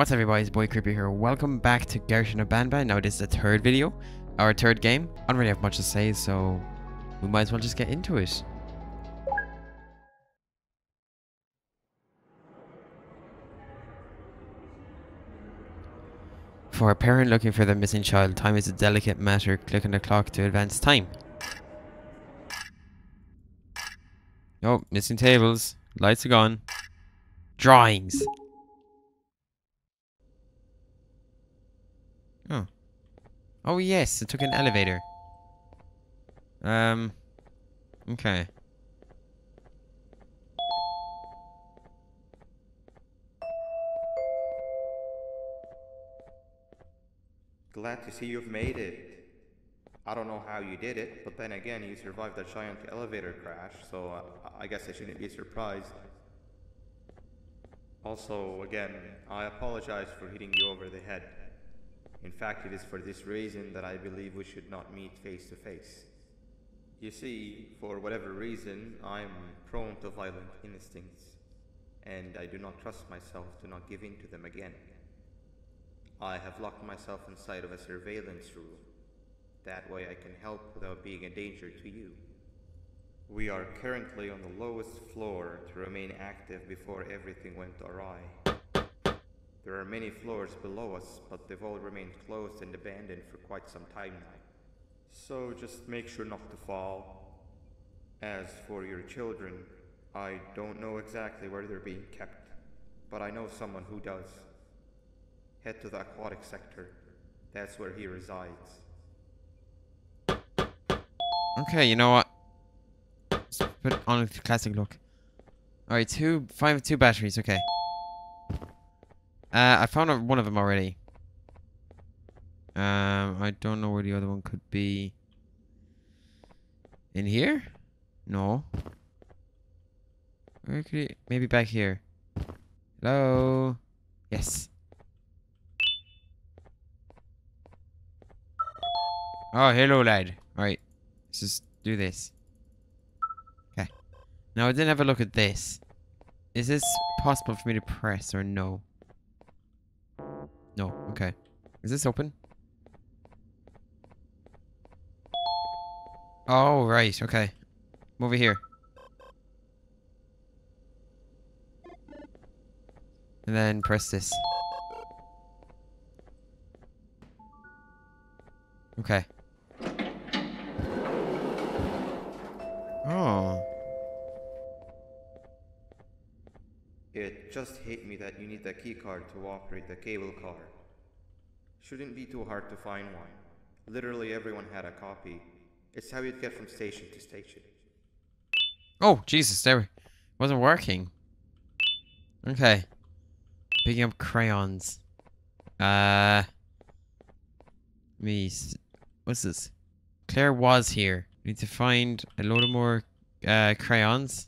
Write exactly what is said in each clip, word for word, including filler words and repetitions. What's up everybody, it's Boy Creepy here. Welcome back to Garten of BanBan. Now this is the third video, our third game. I don't really have much to say, so we might as well just get into it. For a parent looking for their missing child, time is a delicate matter. Click on the clock to advance time. Oh, missing tables. Lights are gone. Drawings. Oh. Oh yes, it took an elevator. Um. Okay. Glad to see you've made it. I don't know how you did it, but then again, you survived a giant elevator crash, so uh, I guess I shouldn't be surprised. Also, again, I apologize for hitting you over the head. In fact, it is for this reason that I believe we should not meet face to face. You see, for whatever reason, I'm prone to violent instincts, and I do not trust myself to not give in to them again. I have locked myself inside of a surveillance room. That way I can help without being a danger to you. We are currently on the lowest floor to remain active before everything went awry. There are many floors below us, but they've all remained closed and abandoned for quite some time now. So just make sure not to fall. As for your children, I don't know exactly where they're being kept, but I know someone who does. Head to the aquatic sector. That's where he resides. Okay, you know what? Let's put on a classic look. Alright, two, five, two batteries, okay. Uh, I found one of them already. Um, I don't know where the other one could be. In here? No. Where could it? Maybe back here. Hello? Yes. Oh, hello, lad. Alright. Let's just do this. Okay. Now, I didn't have a look at this. Is this possible for me to press or no? No. Okay. Is this open? Oh, right. Okay. I'm over here. And then press this. Okay. Oh. It just hit me that you need the keycard to operate the cable car. Shouldn't be too hard to find one. Literally everyone had a copy. It's how you'd get from station to station. Oh, Jesus, there. It wasn't working. Okay. Picking up crayons. Uh. Me. What's this? Claire was here. Need to find a load of more uh, crayons.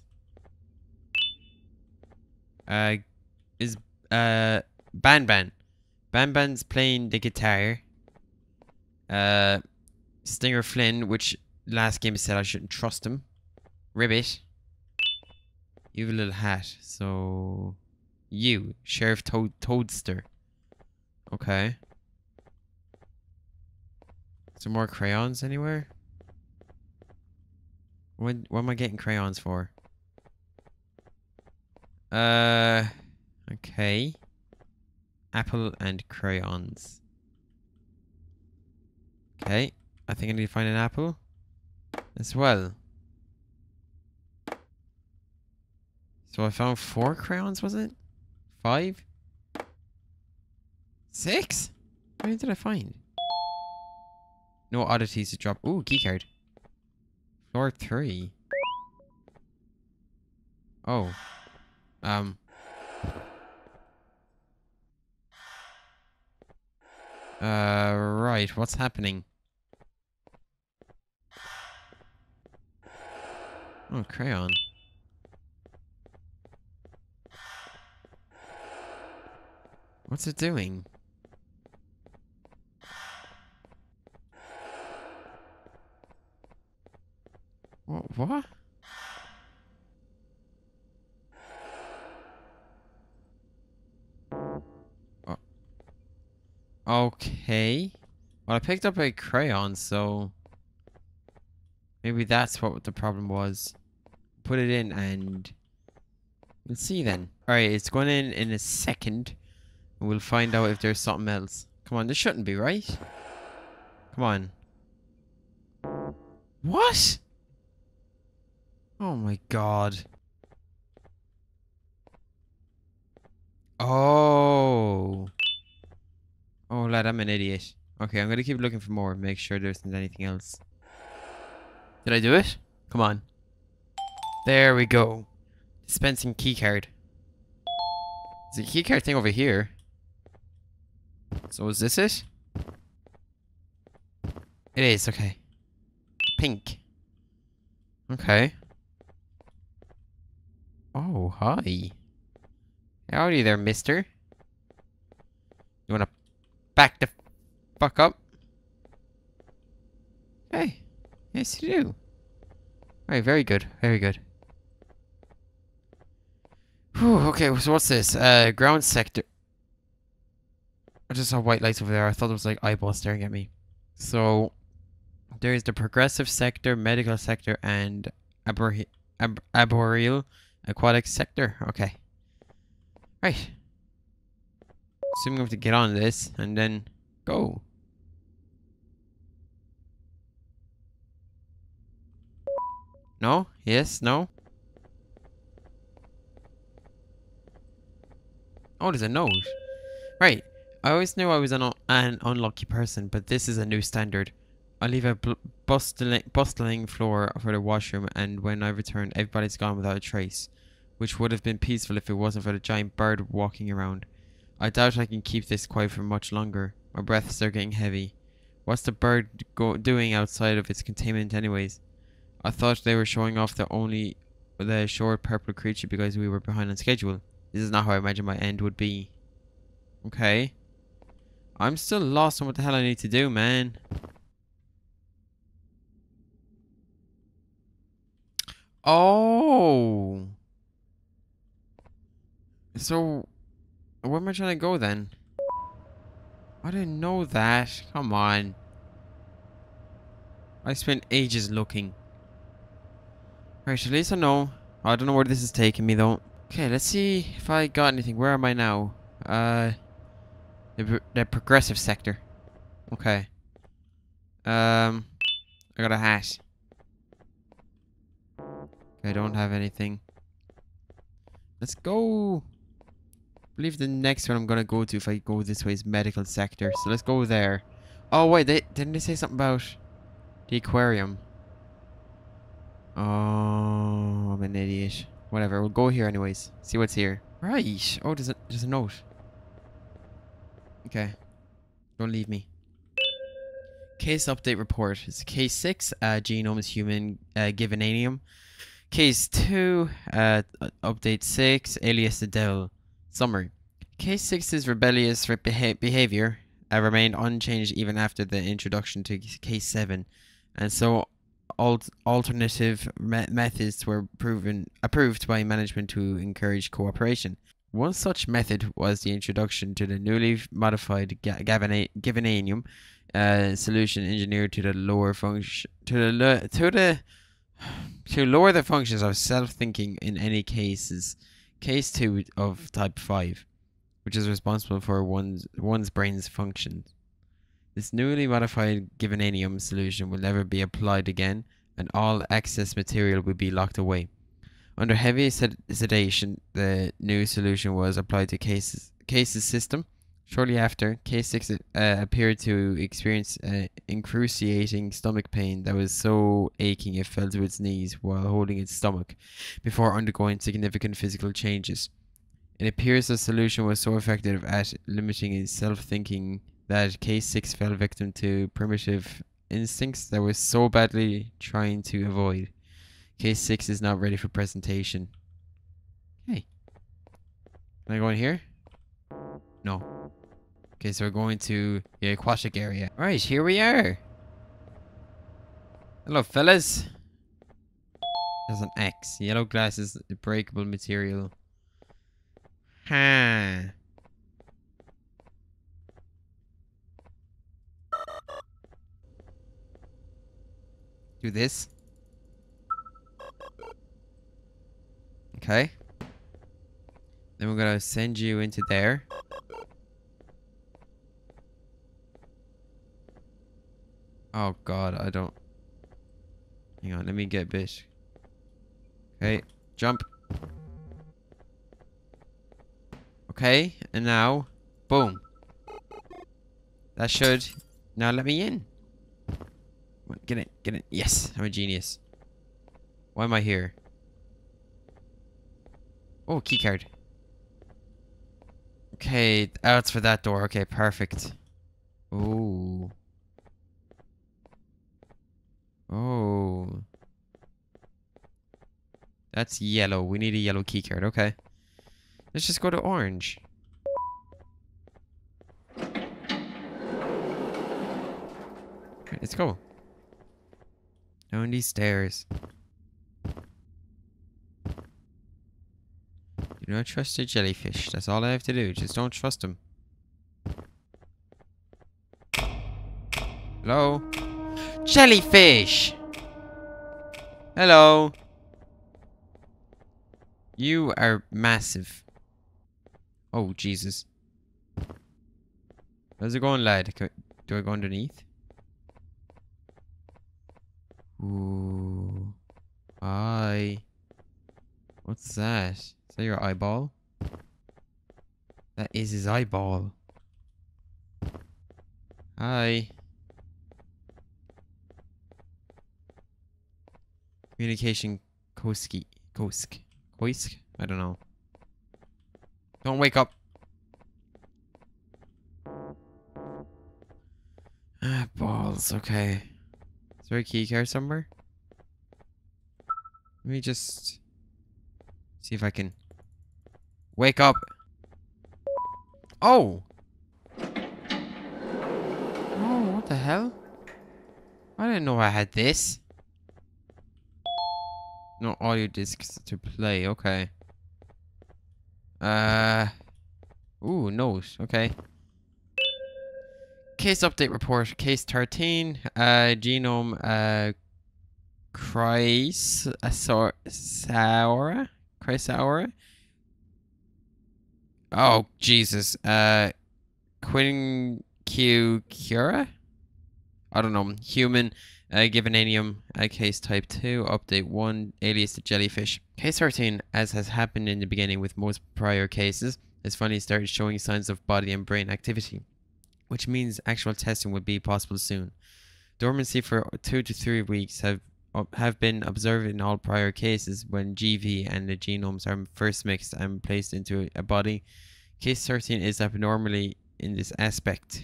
Uh, is uh Ban-Ban. Ban-Ban's playing the guitar. Uh, Stinger Flynn, which last game said I shouldn't trust him. Ribbit. You have a little hat, so you, Sheriff Toad Toadster. Okay. Some more crayons anywhere? What, what am I getting crayons for? Uh, okay. Apple and crayons. Okay, I think I need to find an apple as well. So I found four crayons, was it? Five? Six? How many did I find? No oddities to drop. Ooh, keycard. Floor three. Oh. Um. Uh, right. What's happening? Oh, crayon. What's it doing? What? What? Oh, Okay. Well, I picked up a crayon, so... maybe that's what the problem was. Put it in and... let's see then. Alright, it's going in in a second. And we'll find out if there's something else. Come on, this shouldn't be, right? Come on. What? Oh my god. Oh. Oh lad, I'm an idiot. Okay, I'm gonna keep looking for more. Make sure there isn't anything else. Did I do it? Come on. There we go. Dispensing keycard. There's a keycard thing over here. So is this it? It is, okay. Pink. Okay. Oh, hi. Howdy there, mister. You wanna back the fuck up? Hey. Yes, you do. Alright, very good. Very good. Whew, okay, so what's this? Uh, ground sector. I just saw white lights over there. I thought it was like eyeballs staring at me. So, there is the progressive sector, medical sector, and abor ab arboreal aquatic sector. Okay. Right. Assuming we have to get on this and then go. No? Yes? No? Oh, there's a note. Right. I always knew I was an, un an unlucky person, but this is a new standard. I leave a bustling, bustling floor for the washroom, and when I return, everybody's gone without a trace, which would have been peaceful if it wasn't for the giant bird walking around. I doubt I can keep this quiet for much longer. My breaths are getting heavy. What's the bird go doing outside of its containment anyways? I thought they were showing off the only the short purple creature because we were behind on schedule. This is not how I imagined my end would be. Okay. I'm still lost on what the hell I need to do, man. Oh. So, where am I trying to go then? I didn't know that. Come on. I spent ages looking. Alright, at least I know. I don't know where this is taking me though. Okay, let's see if I got anything. Where am I now? Uh, the, the progressive sector. Okay. Um, I got a hat. I don't have anything. Let's go. I believe the next one I'm gonna go to if I go this way is medical sector. So let's go there. Oh wait, they didn't they say something about the aquarium? Oh, I'm an idiot. Whatever, we'll go here anyways. See what's here. Right. Oh, there's a, there's a note. Okay. Don't leave me. Case update report. It's case six. Uh, genome is human. Uh, Givanium. Case two. Uh, update six. Alias the devil. Summary. Case six's rebellious beha behavior uh, remained unchanged even after the introduction to case seven, and so alternative me methods were proven approved by management to encourage cooperation. One such method was the introduction to the newly modified Givanium uh, solution, engineered to the lower function to the lo to the to lower the functions of self-thinking in any cases. Case two of type five, which is responsible for one's one's brain's functions. This newly modified Givanium solution will never be applied again, and all excess material will be locked away. Under heavy sed sedation, the new solution was applied to cases, case's system. Shortly after, case six uh, appeared to experience uh, excruciating stomach pain that was so aching it fell to its knees while holding its stomach, before undergoing significant physical changes. It appears the solution was so effective at limiting its self-thinking that case six fell victim to primitive instincts that was so badly trying to avoid. Case six is not ready for presentation. Hey. Can I go in here? No. Okay, so we're going to the aquatic area. Alright, here we are. Hello, fellas. There's an X. Yellow glasses, breakable material. Ha. do this. Okay. Then we're gonna send you into there. Oh god, I don't... Hang on, let me get bitch. Okay, jump. Okay, and now, boom. That should... Now let me in. Get it, get it. Yes, I'm a genius. Why am I here? Oh, keycard. Okay, oh, it's for that door. Okay, perfect. Ooh. Oh. That's yellow. We need a yellow keycard. Okay. Let's just go to orange. Okay, let's go. Down these stairs. Do not trust a jellyfish. That's all I have to do. Just don't trust him. Hello? Jellyfish! Hello! You are massive. Oh, Jesus. How's it going, lad? Do I go underneath? Ooh. Hi. What's that? Is that your eyeball? That is his eyeball. Hi. Communication Koski. Kosk. Koisk? I don't know. Don't wake up. Ah, balls. Okay. Is there a key card somewhere? Let me just... see if I can... Wake up! Oh! Oh, what the hell? I didn't know I had this. No audio discs to play, okay. Uh... Ooh, note, okay. Case update report, case thirteen, uh, genome, uh... Chrysaura? Chrysaura? Oh, Jesus, uh... Quincura? I don't know, human... Uh, Givanium, uh, case type two, update one, alias the jellyfish. Case thirteen, as has happened in the beginning with most prior cases, has finally started showing signs of body and brain activity, which means actual testing would be possible soon. Dormancy for two to three weeks have uh, have been observed in all prior cases when G V and the genomes are first mixed and placed into a body. Case thirteen is abnormally in this aspect.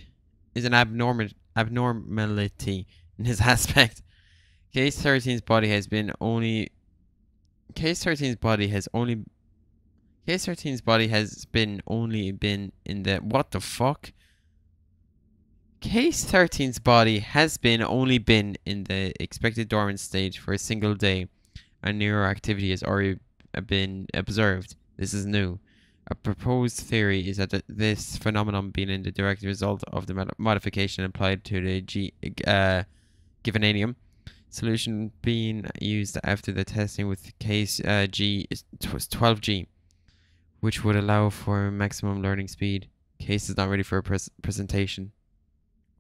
Is an abnormal abnormality. In his aspect, case thirteen's body has been only. Case thirteen's body has only. Case thirteen's body has been only been in the what the fuck. Case thirteen's body has been only been in the expected dormant state for a single day, and neuroactivity has already been observed. This is new. A proposed theory is that th this phenomenon being in the direct result of the mod modification applied to the G. Uh, Givanium solution being used after the testing with case uh, G twelve G, which would allow for maximum learning speed. Case is not ready for a pres presentation.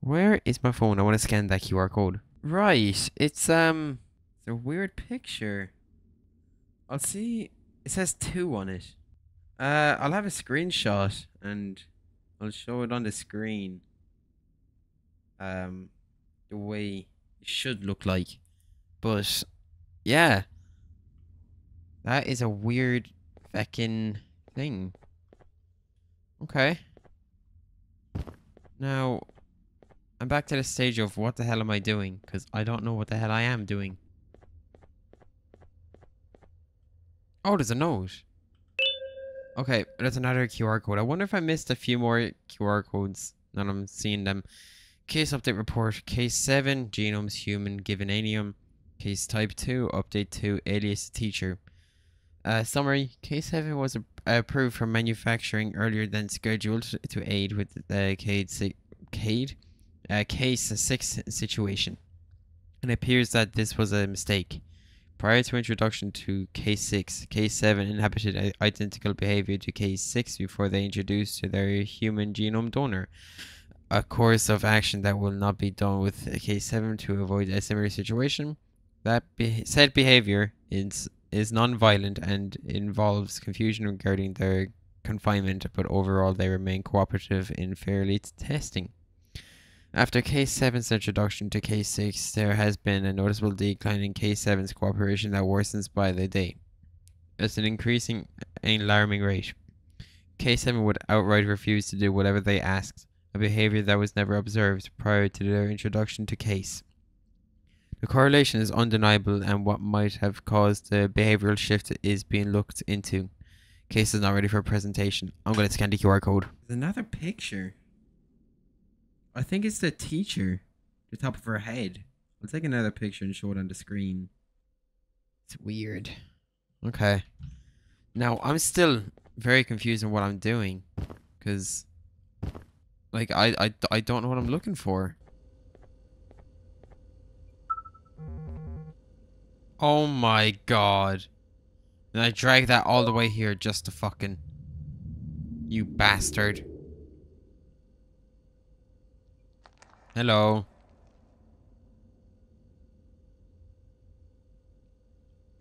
Where is my phone? I want to scan that Q R code. Right, it's um, it's a weird picture. I'll see. It says two on it. Uh, I'll have a screenshot and I'll show it on the screen. Um, the way. Should look like, but yeah, that is a weird fucking thing. Okay, now I'm back to the stage of what the hell am I doing, because I don't know what the hell I am doing. Oh, there's a note. Okay, there's another Q R code. I wonder if I missed a few more Q R codes now that I'm seeing them. Case update report, case seven, genomes human, Givanium, case type two, update two, alias teacher. Uh, summary, case seven was a approved for manufacturing earlier than scheduled to aid with the uh, Cade, si Cade? Uh, case six situation. and it appears that this was a mistake. Prior to introduction to K six, K seven inhabited identical behavior to K six before they introduced to their human genome donor. A course of action that will not be done with K seven to avoid a similar situation. That be said behavior is, is non-violent and involves confusion regarding their confinement, but overall they remain cooperative in fairly testing. After K seven's introduction to K six, there has been a noticeable decline in K seven's cooperation that worsens by the day. It's an increasing and alarming rate. K seven would outright refuse to do whatever they asked, a behavior that was never observed prior to their introduction to K six. The correlation is undeniable, and what might have caused the behavioral shift is being looked into. K six is not ready for presentation. I'm going to scan the Q R code. There's another picture. I think it's the teacher, the top of her head. I'll take another picture and show it on the screen. It's weird. Okay. Now, I'm still very confused on what I'm doing. Because, like, I, I, I don't know what I'm looking for. Oh my god. And I dragged that all the way here just to fucking... You bastard. Hello.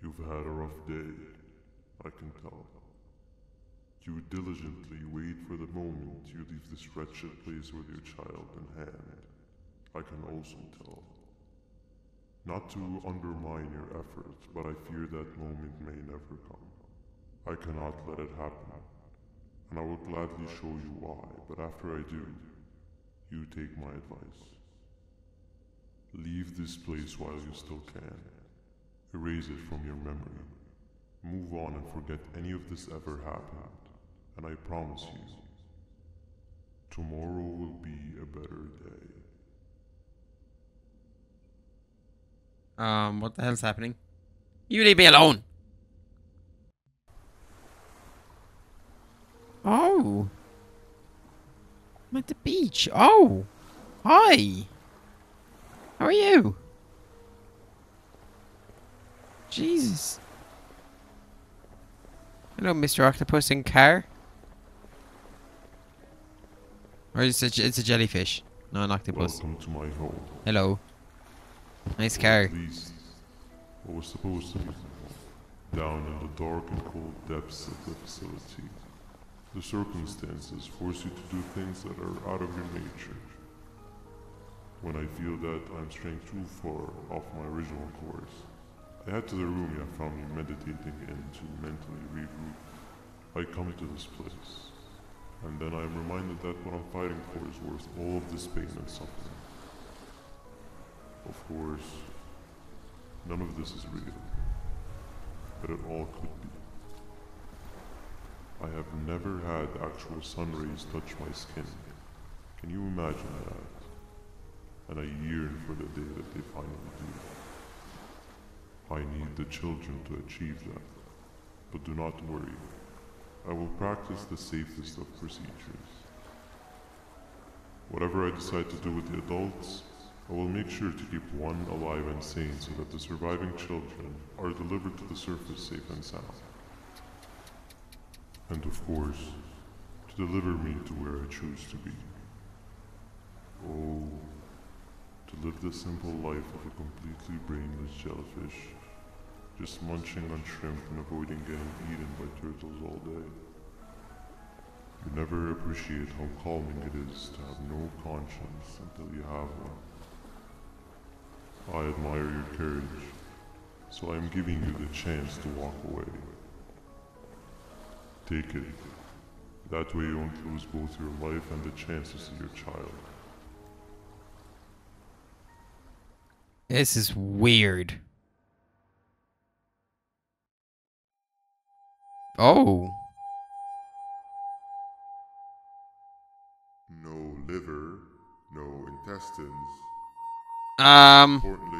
You've had a rough day, I can tell. You diligently wait for the moment you leave this wretched place with your child in hand, I can also tell. Not to undermine your efforts, but I fear that moment may never come. I cannot let it happen, and I will gladly show you why, but after I do, you take my advice. Leave this place while you still can. Erase it from your memory. Move on and forget any of this ever happened. And I promise you, tomorrow will be a better day. Um, what the hell's happening? You leave me alone! Oh! I'm at the beach. Oh! Hi! How are you? Jesus. Hello, Mister Octopus and Car. Or it's a, it's a jellyfish. Not an octopus. Welcome to my home. Hello. Nice car. What was supposed to be down in the dark and cold depths of the facility. The circumstances force you to do things that are out of your nature. When I feel that I'm straying too far off my original course, I head to the room you have found me meditating in to mentally regroup. I come to this place, and then I am reminded that what I'm fighting for is worth all of this pain and suffering. Of course, none of this is real, but it all could be. I have never had actual sun rays touch my skin. Can you imagine that? And I yearn for the day that they finally do. I need the children to achieve that. But do not worry. I will practice the safest of procedures. Whatever I decide to do with the adults, I will make sure to keep one alive and sane so that the surviving children are delivered to the surface safe and sound. And of course, to deliver me to where I choose to be. Oh, to live the simple life of a completely brainless jellyfish, just munching on shrimp and avoiding getting eaten by turtles all day. You never appreciate how calming it is to have no conscience until you have one. I admire your courage, so I am giving you the chance to walk away. Take it. That way you won't lose both your life and the chance to see your child. This is weird. Oh. No liver, no intestines. Um. Importantly,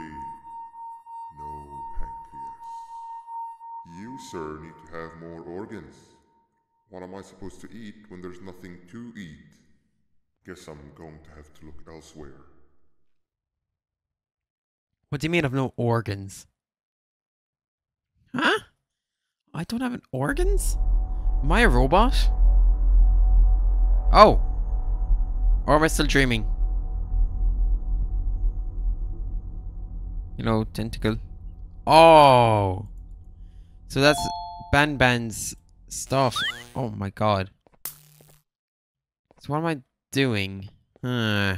no pancreas. You, sir, need to have more organs. What am I supposed to eat when there's nothing to eat? Guess I'm going to have to look elsewhere. What do you mean I've no organs? Huh? I don't have an organs? Am I a robot? Oh! Or am I still dreaming? Hello, tentacle. Oh! So that's Ban-Ban's stuff. Oh my god. So what am I doing? Huh.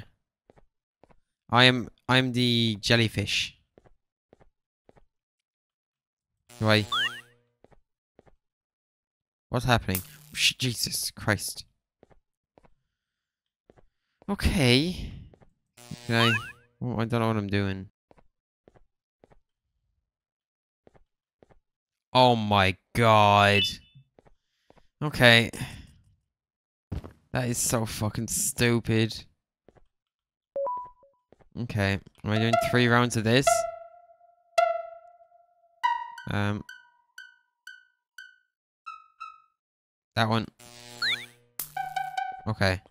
I am... I'm the jellyfish. Do I... What's happening? Jesus Christ. Okay. Can I... Oh, I don't know what I'm doing. Oh my god. Okay. That is so fucking stupid. Okay. Am I doing three rounds of this? Um... That one. Okay.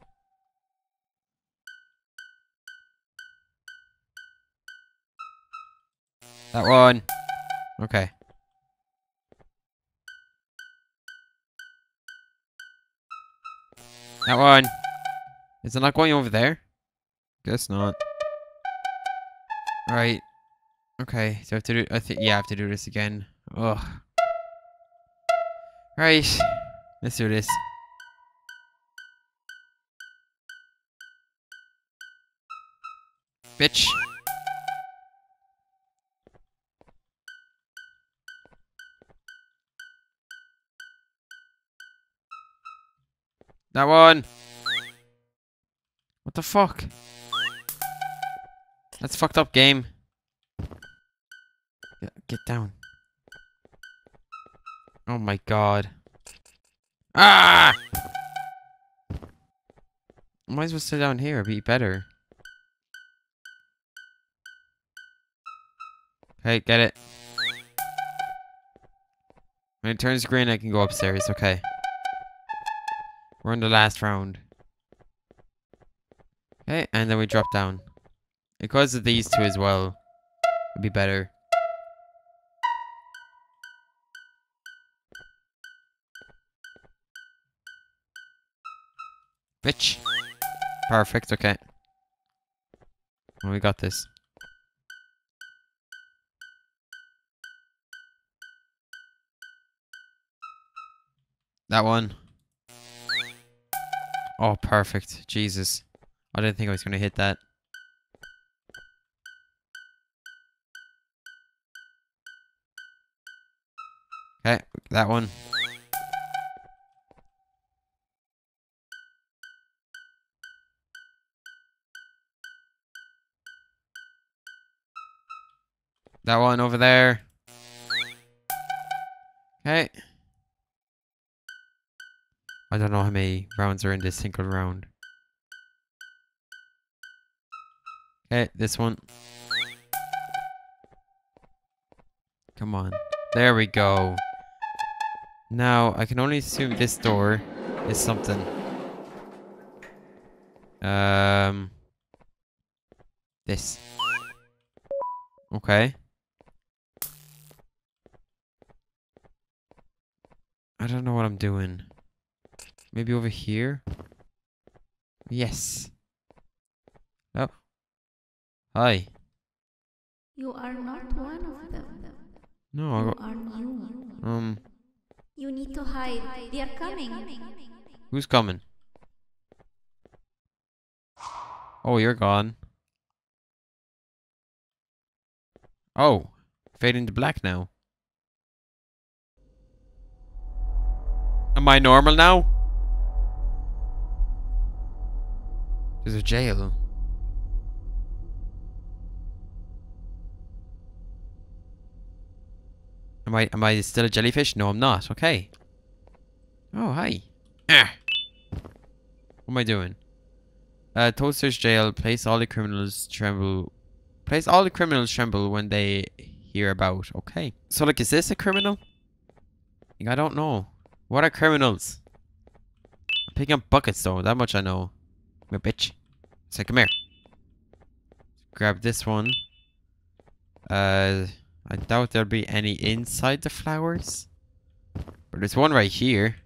That one. Okay. That one. Is it not going over there? Guess not. Alright. Okay. So I have to do I think yeah, I have to do this again. Ugh. Right. Let's do this. Bitch. That one. What the fuck? That's fucked up, game. Get down. Oh my god. Ah! Might as well sit down here, it'd be better. Okay, get it. When it turns green, I can go upstairs, okay. We're in the last round. Okay, and then we drop down. Because of these two as well, it'd be better. Bitch. Perfect, okay. Oh, we got this. That one. Oh, perfect. Jesus. I didn't think I was going to hit that. Okay, that one. That one over there. Okay. I don't know how many rounds are in this single round. Okay, this one. Come on. There we go. Now, I can only assume this door is something. Um. This. Okay. I don't know what I'm doing. Maybe over here? Yes. Oh. Hi. You are not one of them. No, I got... Um. You need to hide. They are coming. Who's coming? Oh, you're gone. Oh. Fading to black now. Am I normal now? There's a jail. Am I am I still a jellyfish? No, I'm not. Okay. Oh, hi. Ah. What am I doing? Uh, Toadster's jail. Place all the criminals tremble. Place all the criminals tremble when they hear about. Okay. So, like, is this a criminal? I don't know. What are criminals? I'm picking up buckets, though. That much I know. Come here, bitch. So come here. Grab this one. Uh, I doubt there'll be any inside the flowers. But there's one right here.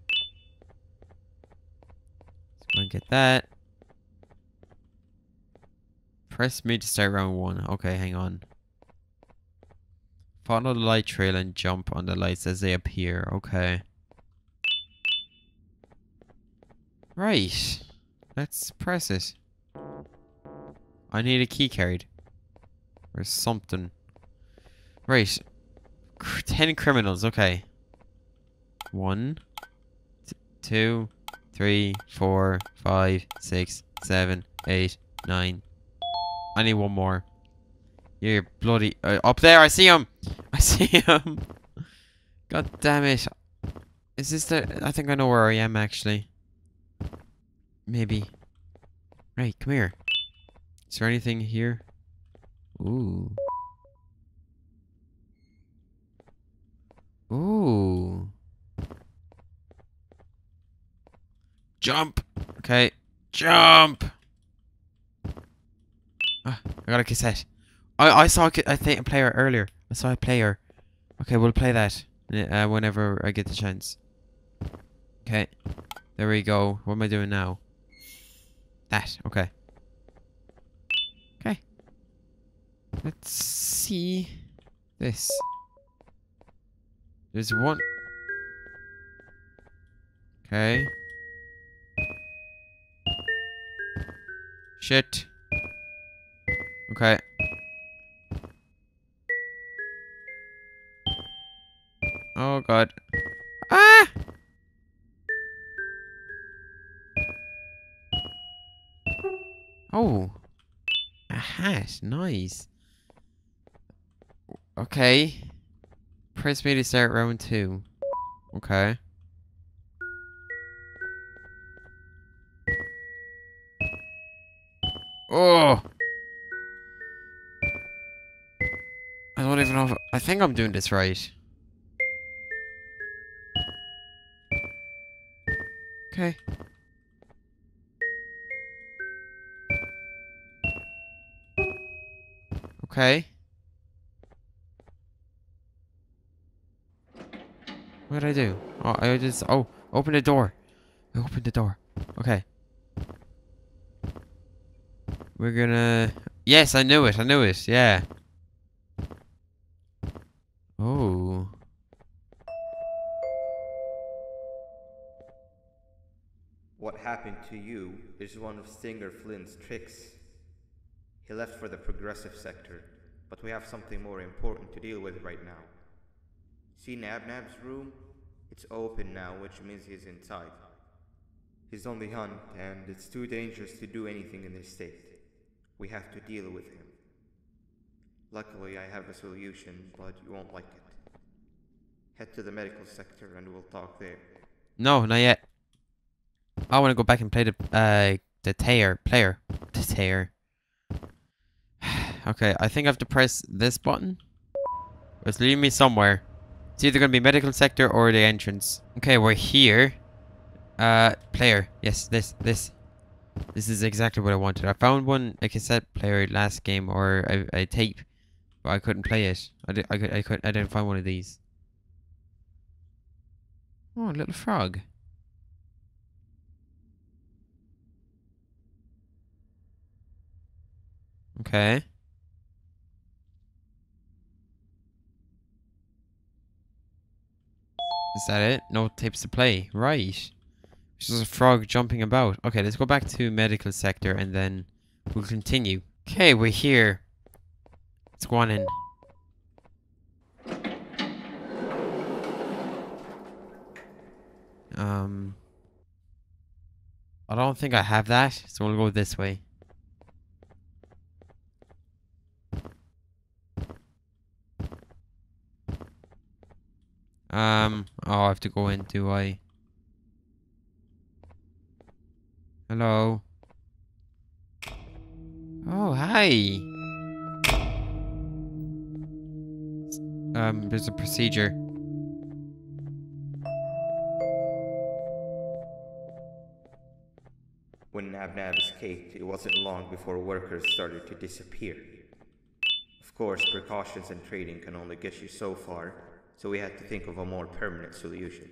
Let's go and get that. Press me to start round one. Okay, hang on. Follow the light trail and jump on the lights as they appear. Okay. Right. Let's press it. I need a key card. Or something. Right. Ten criminals. Okay. One. T two. Three. Four. Five. Six. Seven. Eight. Nine. I need one more. You're bloody... Uh, up there! I see him! I see him! God damn it. Is this the... I think I know where I am, actually. Maybe. Right, come here. Is there anything here? Ooh. Ooh. Jump! Okay. Jump! Ah, I got a cassette. I, I saw a, I think a player earlier. I saw a player. Okay, we'll play that uh, whenever I get the chance. Okay. There we go. What am I doing now? That. Okay. Okay. Let's see this. There's one. Okay. Shit. Okay. Oh god. Ah! Oh. A hat. Nice. Okay. Press me to start round two. Okay. Oh! I don't even know if... I think I'm doing this right. Okay. Okay. What did I do? Oh, I just... Oh, open the door. I opened the door. Okay. We're gonna... Yes, I knew it. I knew it. Yeah. Oh. What happened to you is one of Stinger Flynn's tricks. He left for the progressive sector, but we have something more important to deal with right now. See Nabnab's room? It's open now, which means he's inside. He's on the hunt, and it's too dangerous to do anything in this state. We have to deal with him. Luckily, I have a solution, but you won't like it. Head to the medical sector, and we'll talk there. No, not yet. I want to go back and play the uh the tear player the tear. Okay, I think I have to press this button. It's leading me somewhere. It's either gonna be medical sector or the entrance. Okay, we're here. Uh, player. Yes, this this this is exactly what I wanted. I found one a cassette player last game or a, a tape, but I couldn't play it. I did, I could I could I didn't find one of these. Oh, a little frog. Okay. Is that it? No tapes to play. Right. It's just a frog jumping about. Okay, let's go back to medical sector and then we'll continue. Okay, we're here. Let's go on in. Um, I don't think I have that, so we'll go this way. Um, oh, I have to go in, do I? Hello? Oh, hi! Um, there's a procedure. When Nabnab escaped, it wasn't long before workers started to disappear. Of Of course, precautions and trading can only get you so far, so we had to think of a more permanent solution.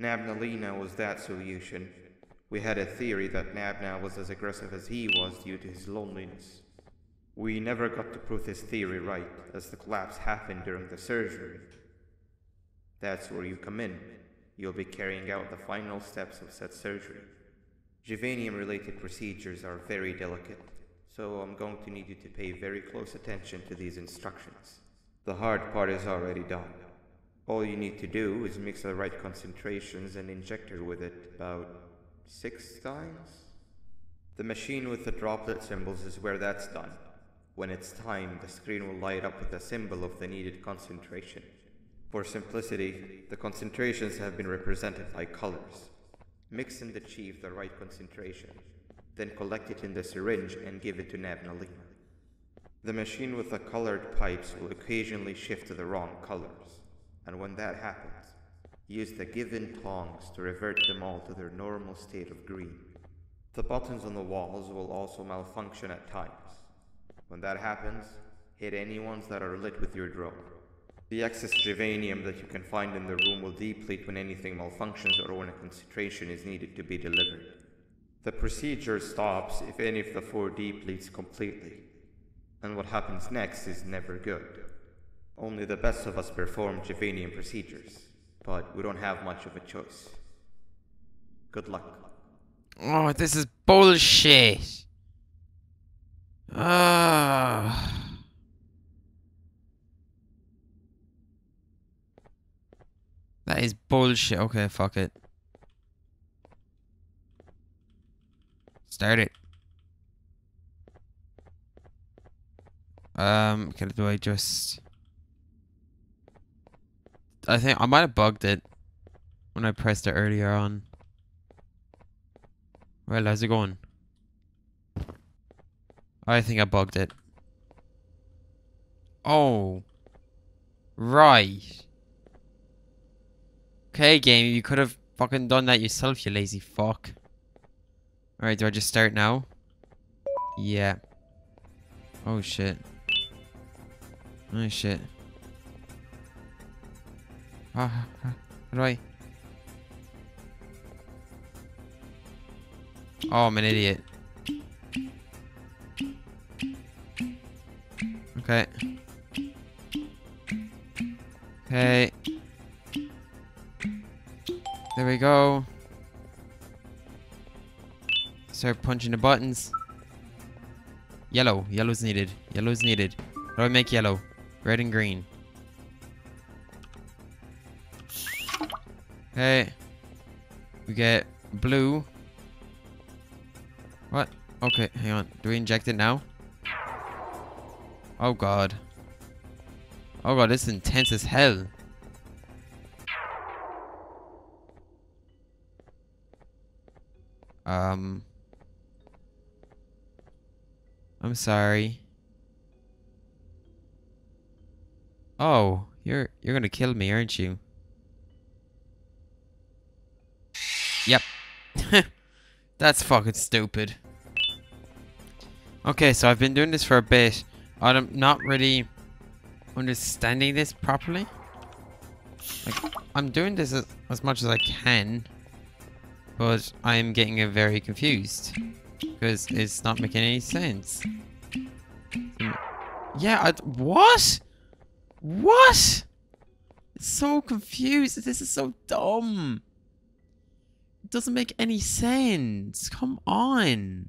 Nabnalima was that solution. We had a theory that Nabna was as aggressive as he was due to his loneliness. We never got to prove his theory right, as the collapse happened during the surgery. That's where you come in. You'll be carrying out the final steps of said surgery. Givanium-related procedures are very delicate, so I'm going to need you to pay very close attention to these instructions. The hard part is already done. All you need to do is mix the right concentrations and inject her with it about six times? The machine with the droplet symbols is where that's done. When it's time, the screen will light up with a symbol of the needed concentration. For simplicity, the concentrations have been represented by colors. Mix and achieve the right concentration, then collect it in the syringe and give it to Nabnalima. The machine with the colored pipes will occasionally shift to the wrong colors, and when that happens, use the given tongs to revert them all to their normal state of green. The buttons on the walls will also malfunction at times. When that happens, hit any ones that are lit with your drone. The excess Givanium that you can find in the room will deplete when anything malfunctions or when a concentration is needed to be delivered. The procedure stops if any of the four depletes completely, and what happens next is never good. Only the best of us perform Givanium procedures, but we don't have much of a choice. Good luck. Oh, this is bullshit. Ah. Oh. That is bullshit. Okay, fuck it. Start it. Um, okay, do I just... I think I might have bugged it when I pressed it earlier on. Well, how's it going? I think I bugged it. Oh. Right. Okay, game, you could have fucking done that yourself, you lazy fuck. Alright, do I just start now? Yeah. Oh shit. Oh shit. Ah, how do I? Oh, I'm an idiot. Okay. Okay. There we go. Start punching the buttons. Yellow. Yellow's needed. Yellow's needed. How do I make yellow? Red and green. Okay. We get blue. What? Okay, hang on. Do we inject it now? Oh god. Oh god, this is intense as hell. Um. I'm sorry. Oh, you're you're gonna kill me, aren't you? Yep. That's fucking stupid. Okay, so I've been doing this for a bit. I'm not really understanding this properly. Like, I'm doing this as, as much as I can, but I'm getting uh, very confused because it's not making any sense. Yeah, I, what? What? It's so confused. This is so dumb. It doesn't make any sense. Come on.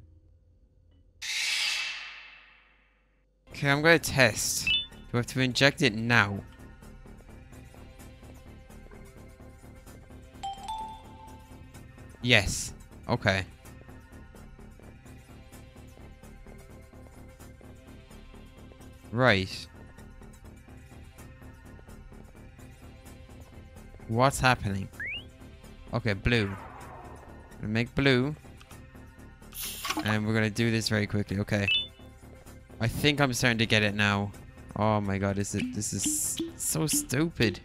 Okay, I'm gonna test. Do I have to inject it now? Yes. Okay. Right. What's happening? Okay, blue. Make blue, and we're gonna do this very quickly. Okay, I think I'm starting to get it now. Oh my god, this is this is so stupid.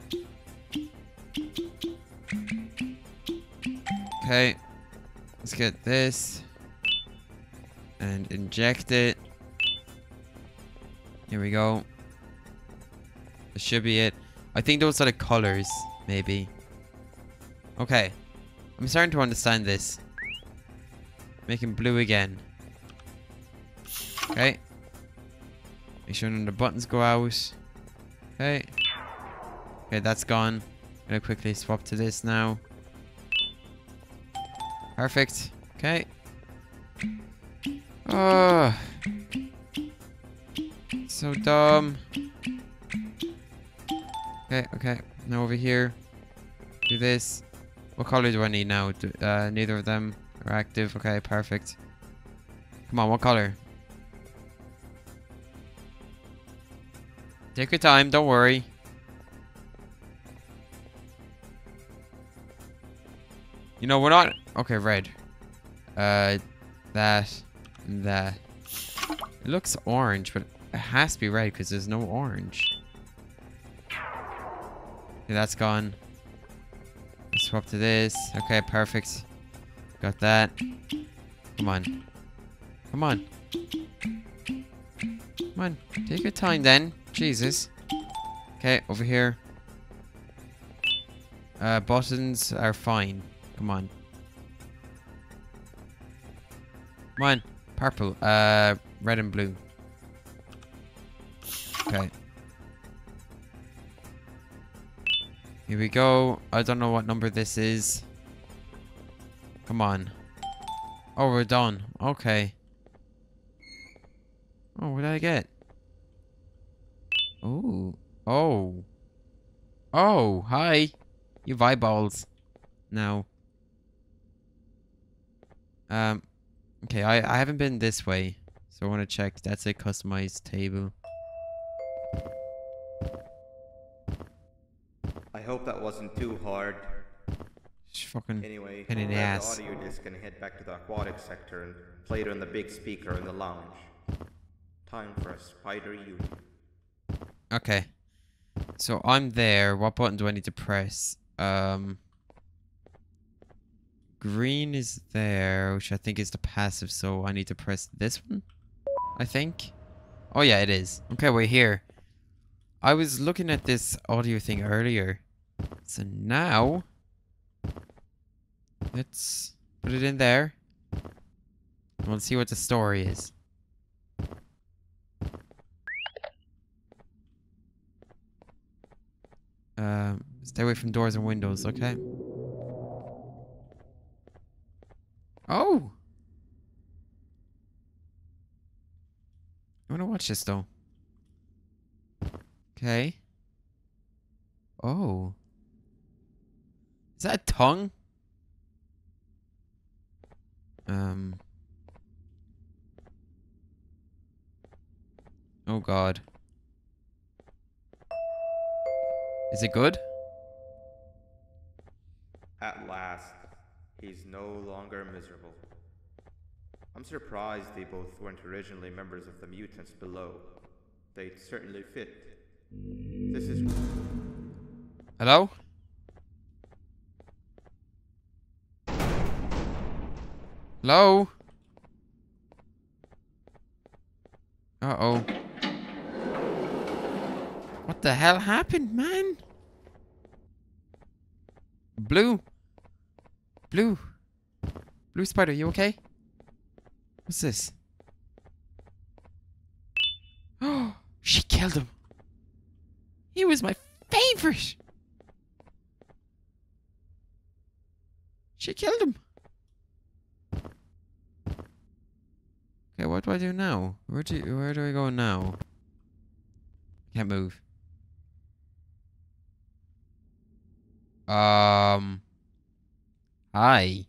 Okay, let's get this and inject it. Here we go. That should be it. I think those are the colors, maybe. Okay. I'm starting to understand this. Making blue again. Okay. Make sure none of the buttons go out. Okay. Okay, that's gone. I'm gonna quickly swap to this now. Perfect. Okay. Oh. So dumb. Okay, okay. Now over here. Do this. What color do I need now? Do, uh, neither of them are active. Okay, perfect. Come on, what color? Take your time, don't worry. You know, we're not... Okay, red. Uh, that. And that. It looks orange, but it has to be red because there's no orange. Okay, that's gone. Let's swap to this. Okay, perfect. Got that. Come on. Come on. Come on. Take your time then. Jesus. Okay, over here. Uh, buttons are fine. Come on. Come on. Purple. Uh, red and blue. Okay. Here we go. I don't know what number this is. Come on. Oh, we're done. Okay. Oh, what did I get? Oh. Oh. Oh, hi. You've eyeballs. No. Um, okay, I, I haven't been this way, so I want to check. That's a customized table. I hope that wasn't too hard. It's fucking anyway, in an ass. The audio disc and head back to the aquatic sector and play it on the big speaker in the lounge. Time for a spider U. Okay. So I'm there. What button do I need to press? Um... Green is there, which I think is the passive, so I need to press this one, I think. Oh yeah, it is. Okay, we're here. I was looking at this audio thing earlier. So now, let's put it in there. We'll see what the story is. Um, stay away from doors and windows, okay? Oh! I wanna watch this though. Okay. Oh. Is that a tongue? Um. Oh god. Is it good? At last. He's no longer miserable. I'm surprised they both weren't originally members of the mutants below. They'd certainly fit. This is... Hello? Hello? Uh-oh. What the hell happened, man? Blue? Blue. Blue spider, you okay? What's this? Oh, she killed him. He was my favorite. She killed him. Okay, what do I do now? Where do where do I go now? Can't move. Um Hi.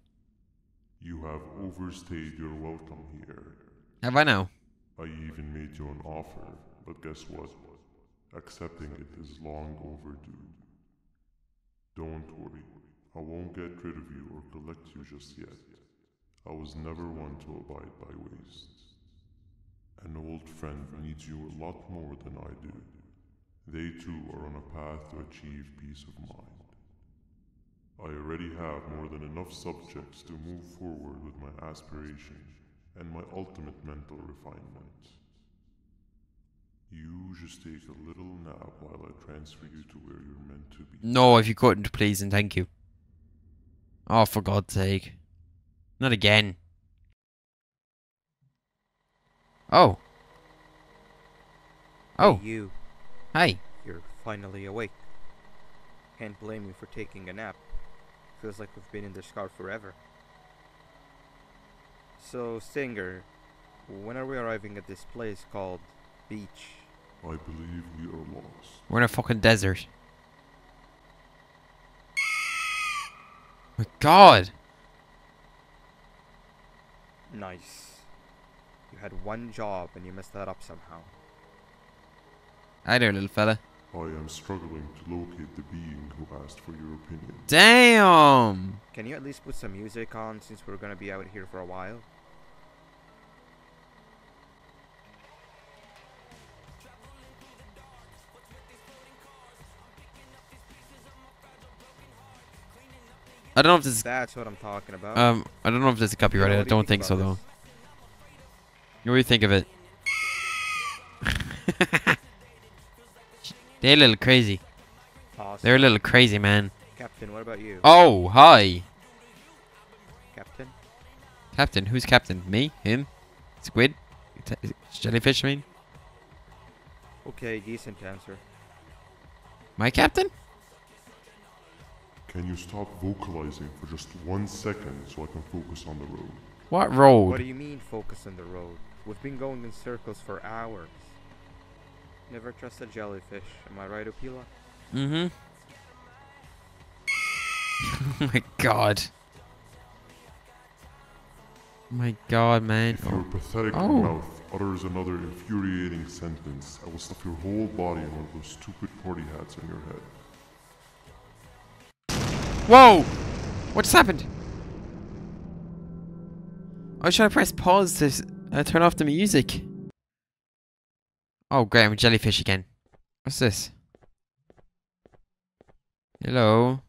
You have overstayed your welcome here. Have I now? I even made you an offer, but guess what? Accepting it is long overdue. Don't worry, I won't get rid of you or collect you just yet. I was never one to abide by waste. An old friend needs you a lot more than I do. They too are on a path to achieve peace of mind. I already have more than enough subjects to move forward with my aspiration and my ultimate mental refinement. You just take a little nap while I transfer you to where you're meant to be. No, if you couldn't, please and thank you. Oh, for God's sake. Not again. Oh. Oh. Hey, you. Hi. You're finally awake. Can't blame you for taking a nap. Feels like we've been in this car forever. So, Stinger, when are we arriving at this place called Beach? I believe we are lost. We're in a fucking desert. My God! Nice. You had one job and you messed that up somehow. Hi there, little fella. I am struggling to locate the being who asked for your opinion. Damn! Can you at least put some music on since we're gonna be out here for a while? I don't know if this is... That's what I'm talking about. Um, I don't know if this is copyrighted. I don't think so, though. What do you think of it? They're a little crazy. Awesome. They're a little crazy, man. Captain, what about you? Oh, hi. Captain? Captain? Who's Captain? Me? Him? Squid? Jellyfish, I mean? Okay, decent answer. My Captain? Can you stop vocalizing for just one second so I can focus on the road? What road? What do you mean, focus on the road? We've been going in circles for hours. Never trust a jellyfish. Am I right, Opila? Mm-hmm. Oh my God. My God, man. If your pathetic oh. mouth utters another infuriating sentence, I will stuff your whole body in one of those stupid party hats on your head. Whoa! What just happened? Oh, should I press pause to uh, turn off the music? Oh, great, I'm a jellyfish again. What's this? Hello?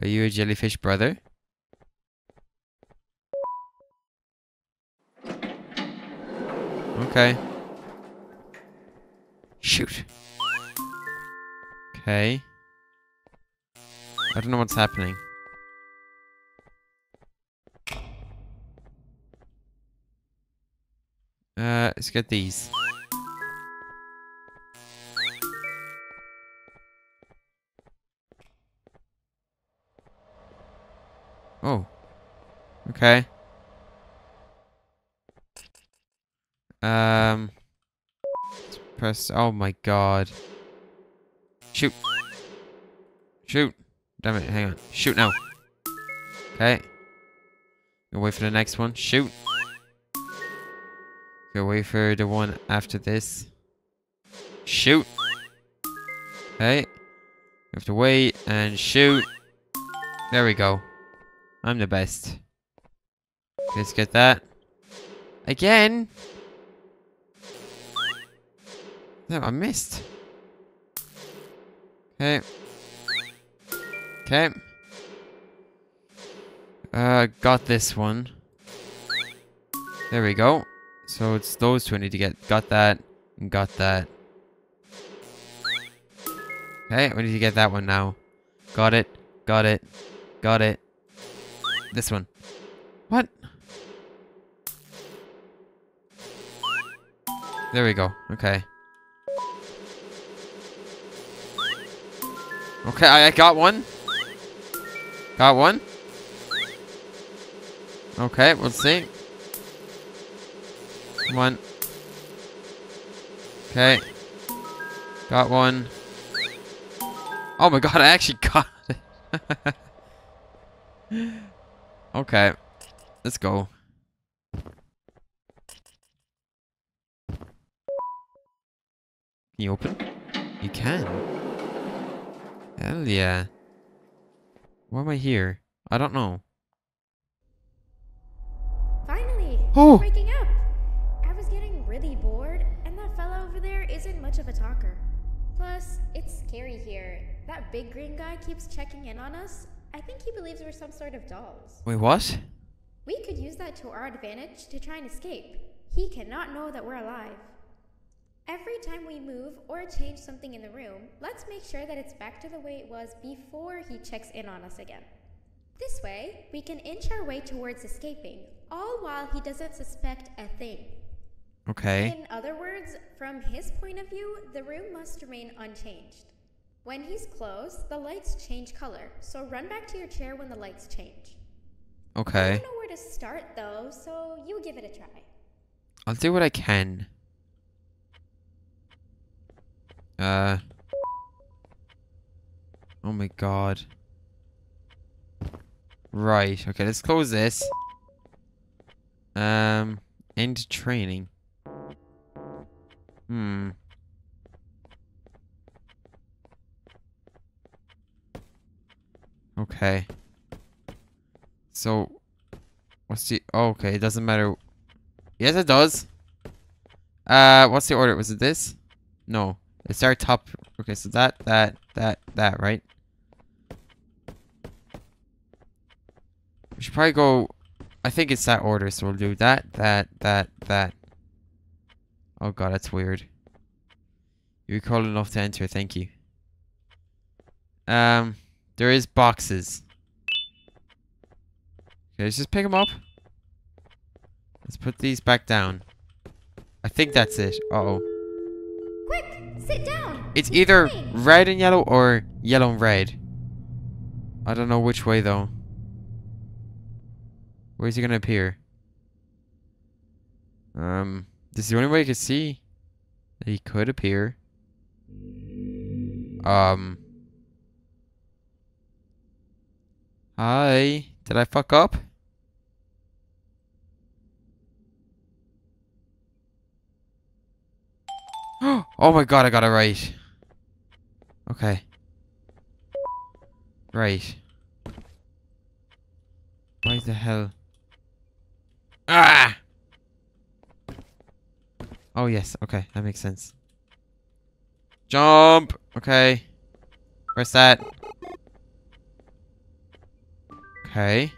Are you a jellyfish brother? Okay. Shoot. Okay. I don't know what's happening. Uh, let's get these. Oh. Okay. Um. Let's press. Oh my God. Shoot. Shoot. Damn it, hang on. Shoot now. Okay. Go wait for the next one. Shoot. Go wait for the one after this. Shoot. Okay. We have to wait and shoot. There we go. I'm the best. Let's get that. Again. No, I missed. Okay. Okay. Uh, got this one. There we go. So it's those two I need to get. Got that. And got that. Okay, we need to get that one now. Got it. Got it. Got it. This one. What? There we go. Okay. Okay, I, I got one. Got one. Okay, we'll see. One. Okay. Got one. Oh my God, I actually got it. Okay. Let's go. Can you open? You can. Hell yeah. Why am I here? I don't know. Finally! Oh! Breaking up! I was getting really bored, and that fella over there isn't much of a talker. Plus, it's scary here. That big green guy keeps checking in on us. I think he believes we're some sort of dolls. Wait, what? We could use that to our advantage to try and escape. He cannot know that we're alive. Every time we move or change something in the room, let's make sure that it's back to the way it was before he checks in on us again. This way, we can inch our way towards escaping, all while he doesn't suspect a thing. Okay. In other words, from his point of view, the room must remain unchanged. When he's close, the lights change color, so run back to your chair when the lights change. Okay. I don't know where to start, though, so you give it a try. I'll do what I can. Uh. Oh my god. Right, okay, let's close this. Um, end training. Hmm. Okay. So, what's the... Oh, okay, it doesn't matter. Yes, it does. Uh, what's the order? Was it this? No. It's our top... Okay, so that, that, that, that, right? We should probably go... I think it's that order, so we'll do that, that, that, that. Oh god, that's weird. You recall enough to enter, thank you. Um... There is boxes. Okay, let's just pick them up. Let's put these back down. I think that's it. Uh-oh. Quick, sit down. It's either red and yellow or yellow and red. I don't know which way though. Where's he gonna appear? Um, this is the only way I can see that he could appear. Um. Hi, did I fuck up? Oh my god, I got it right. Okay. Right. Why the hell? Ah! Oh yes, okay, that makes sense. Jump! Okay. Press that. Okay.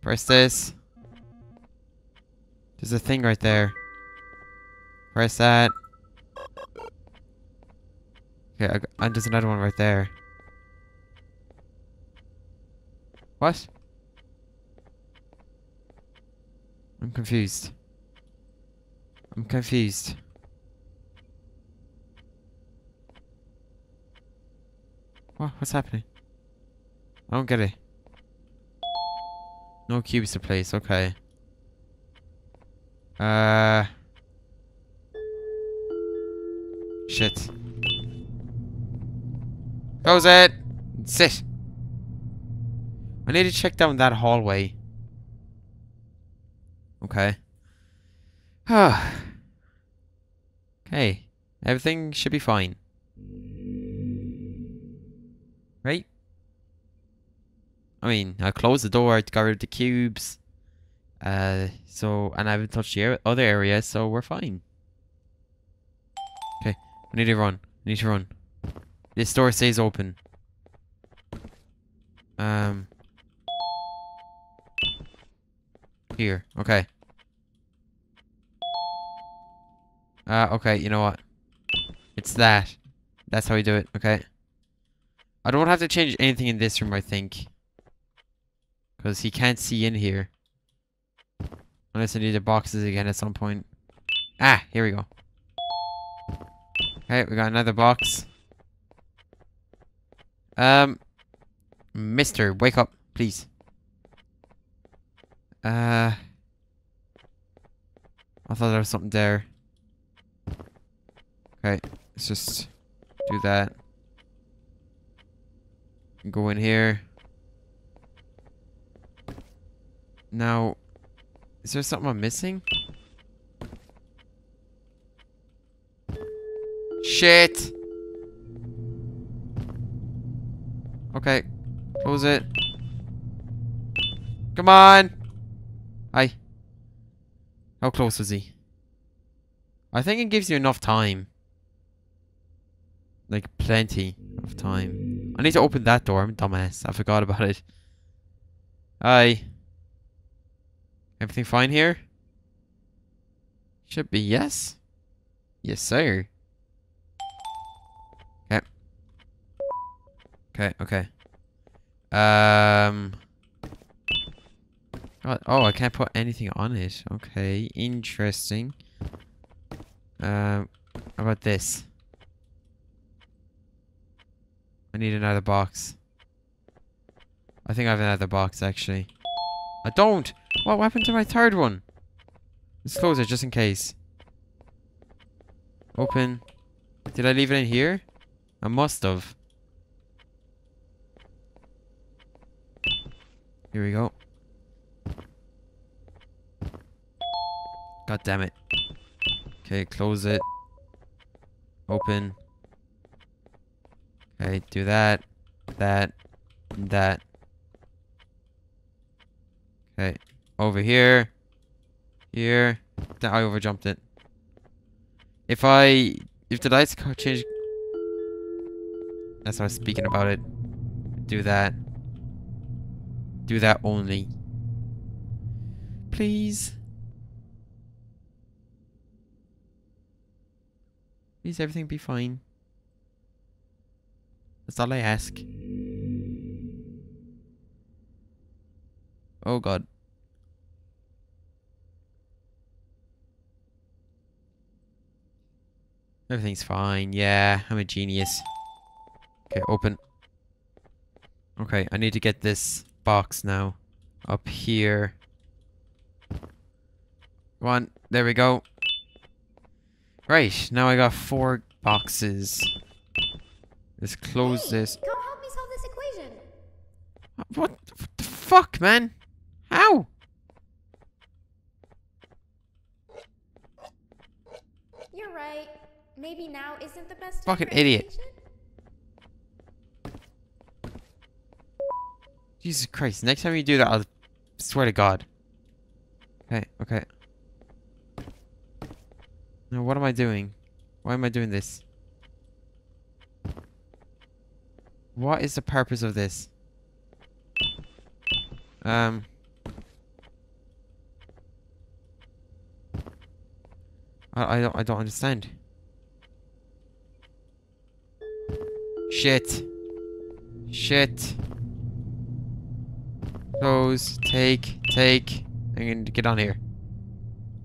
Press this. There's a thing right there. Press that. Okay, I got, and there's another one right there. What? I'm confused. I'm confused. What? What's happening? I don't get it. No cubes to place, okay. Uh. Shit. Close it! Sit! I need to check down that hallway. Okay. Okay. Everything should be fine. Right? I mean, I closed the door, I got rid of the cubes, uh, so, and I haven't touched the other area, so we're fine. Okay, I need to run, I need to run. This door stays open. Um. Here, okay. Uh, okay, you know what? It's that. That's how we do it, okay. I don't have to change anything in this room, I think. Because he can't see in here. Unless I need the boxes again at some point. Ah, here we go. Okay, we got another box. Um, Mister, wake up, please. Uh, I thought there was something there. Okay, let's just do that. Go in here. Now, is there something I'm missing? Shit! Okay, close it. Come on! Hi. How close was he? I think it gives you enough time. Like, plenty of time. I need to open that door, I'm a dumbass. I forgot about it. Hi. Everything fine here? Should be, yes? Yes, sir. Okay. Okay, okay. Um. Oh, I can't put anything on it. Okay, interesting. Um, how about this? I need another box. I think I have another box, actually. I don't! What happened to my third one? Let's close it, just in case. Open. Did I leave it in here? I must have. Here we go. God damn it. Okay, close it. Open. Okay, do that. That. That. Okay, over here. Here. I overjumped it. If I... If the lights change... That's what I was speaking about it. Do that. Do that only. Please. Please, everything be fine. That's all I ask. Oh god. Everything's fine. Yeah, I'm a genius. Okay, open. Okay, I need to get this box now. Up here. Come on. There we go. Right, now I got four boxes. Let's close hey, this. Come help me solve this equation. What, what the fuck, man? How? You're right. Maybe now isn't the best time. Fucking idiot. Jesus Christ, next time you do that, I'll swear to God. Okay, okay. Now, what am I doing? Why am I doing this? What is the purpose of this? Um. I, I don't I don't understand. Shit. Shit. Close. Take. Take. I'm gonna get on here.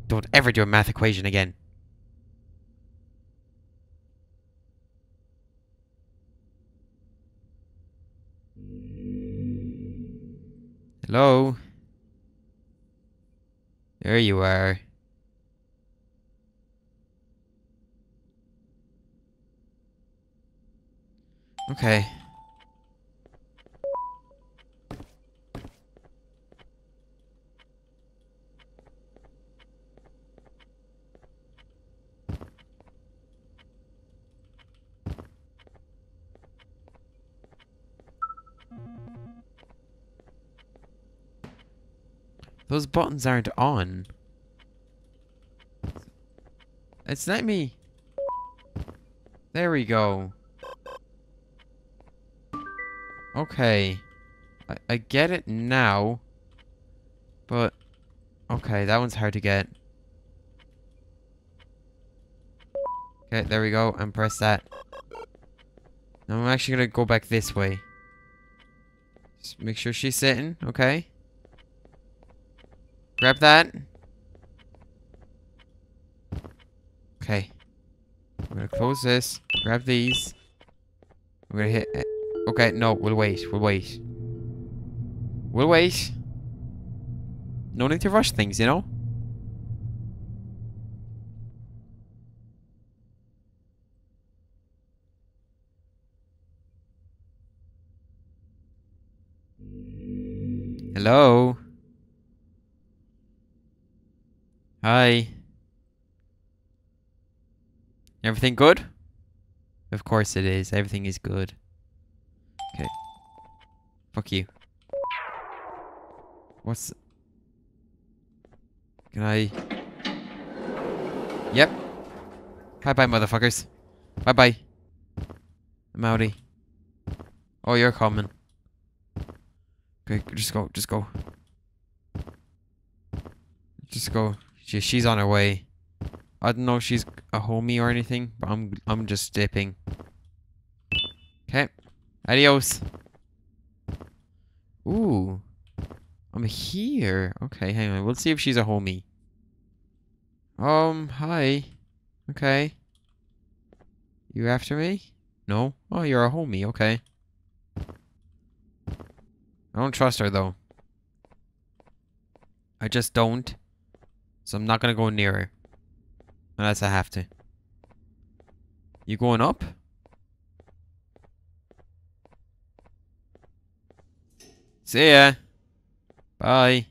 Don't ever do a math equation again. Hello? There you are. Okay. Those buttons aren't on. It's not me. There we go. Okay. I, I get it now. But... Okay, that one's hard to get. Okay, there we go. And press that. Now I'm actually gonna go back this way. Just make sure she's sitting. Okay. Grab that. Okay. I'm gonna close this. Grab these. I'm gonna hit it. Okay, no, we'll wait. We'll wait. We'll wait. No need to rush things, you know? Hello? Hi. Everything good? Of course it is. Everything is good. Okay. Fuck you. What's... Can I... Yep. Bye-bye, motherfuckers. Bye-bye. I'm outie. Oh, you're coming. Okay, just go. Just go. Just go. She's on her way. I don't know if she's a homie or anything, but I'm I'm just dipping. Okay. Adios. Ooh. I'm here. Okay, hang on. We'll see if she's a homie. Um, hi. Okay. You after me? No? Oh, you're a homie. Okay. I don't trust her, though. I just don't. So I'm not gonna go near her. Unless I have to. You going up? See ya. Bye.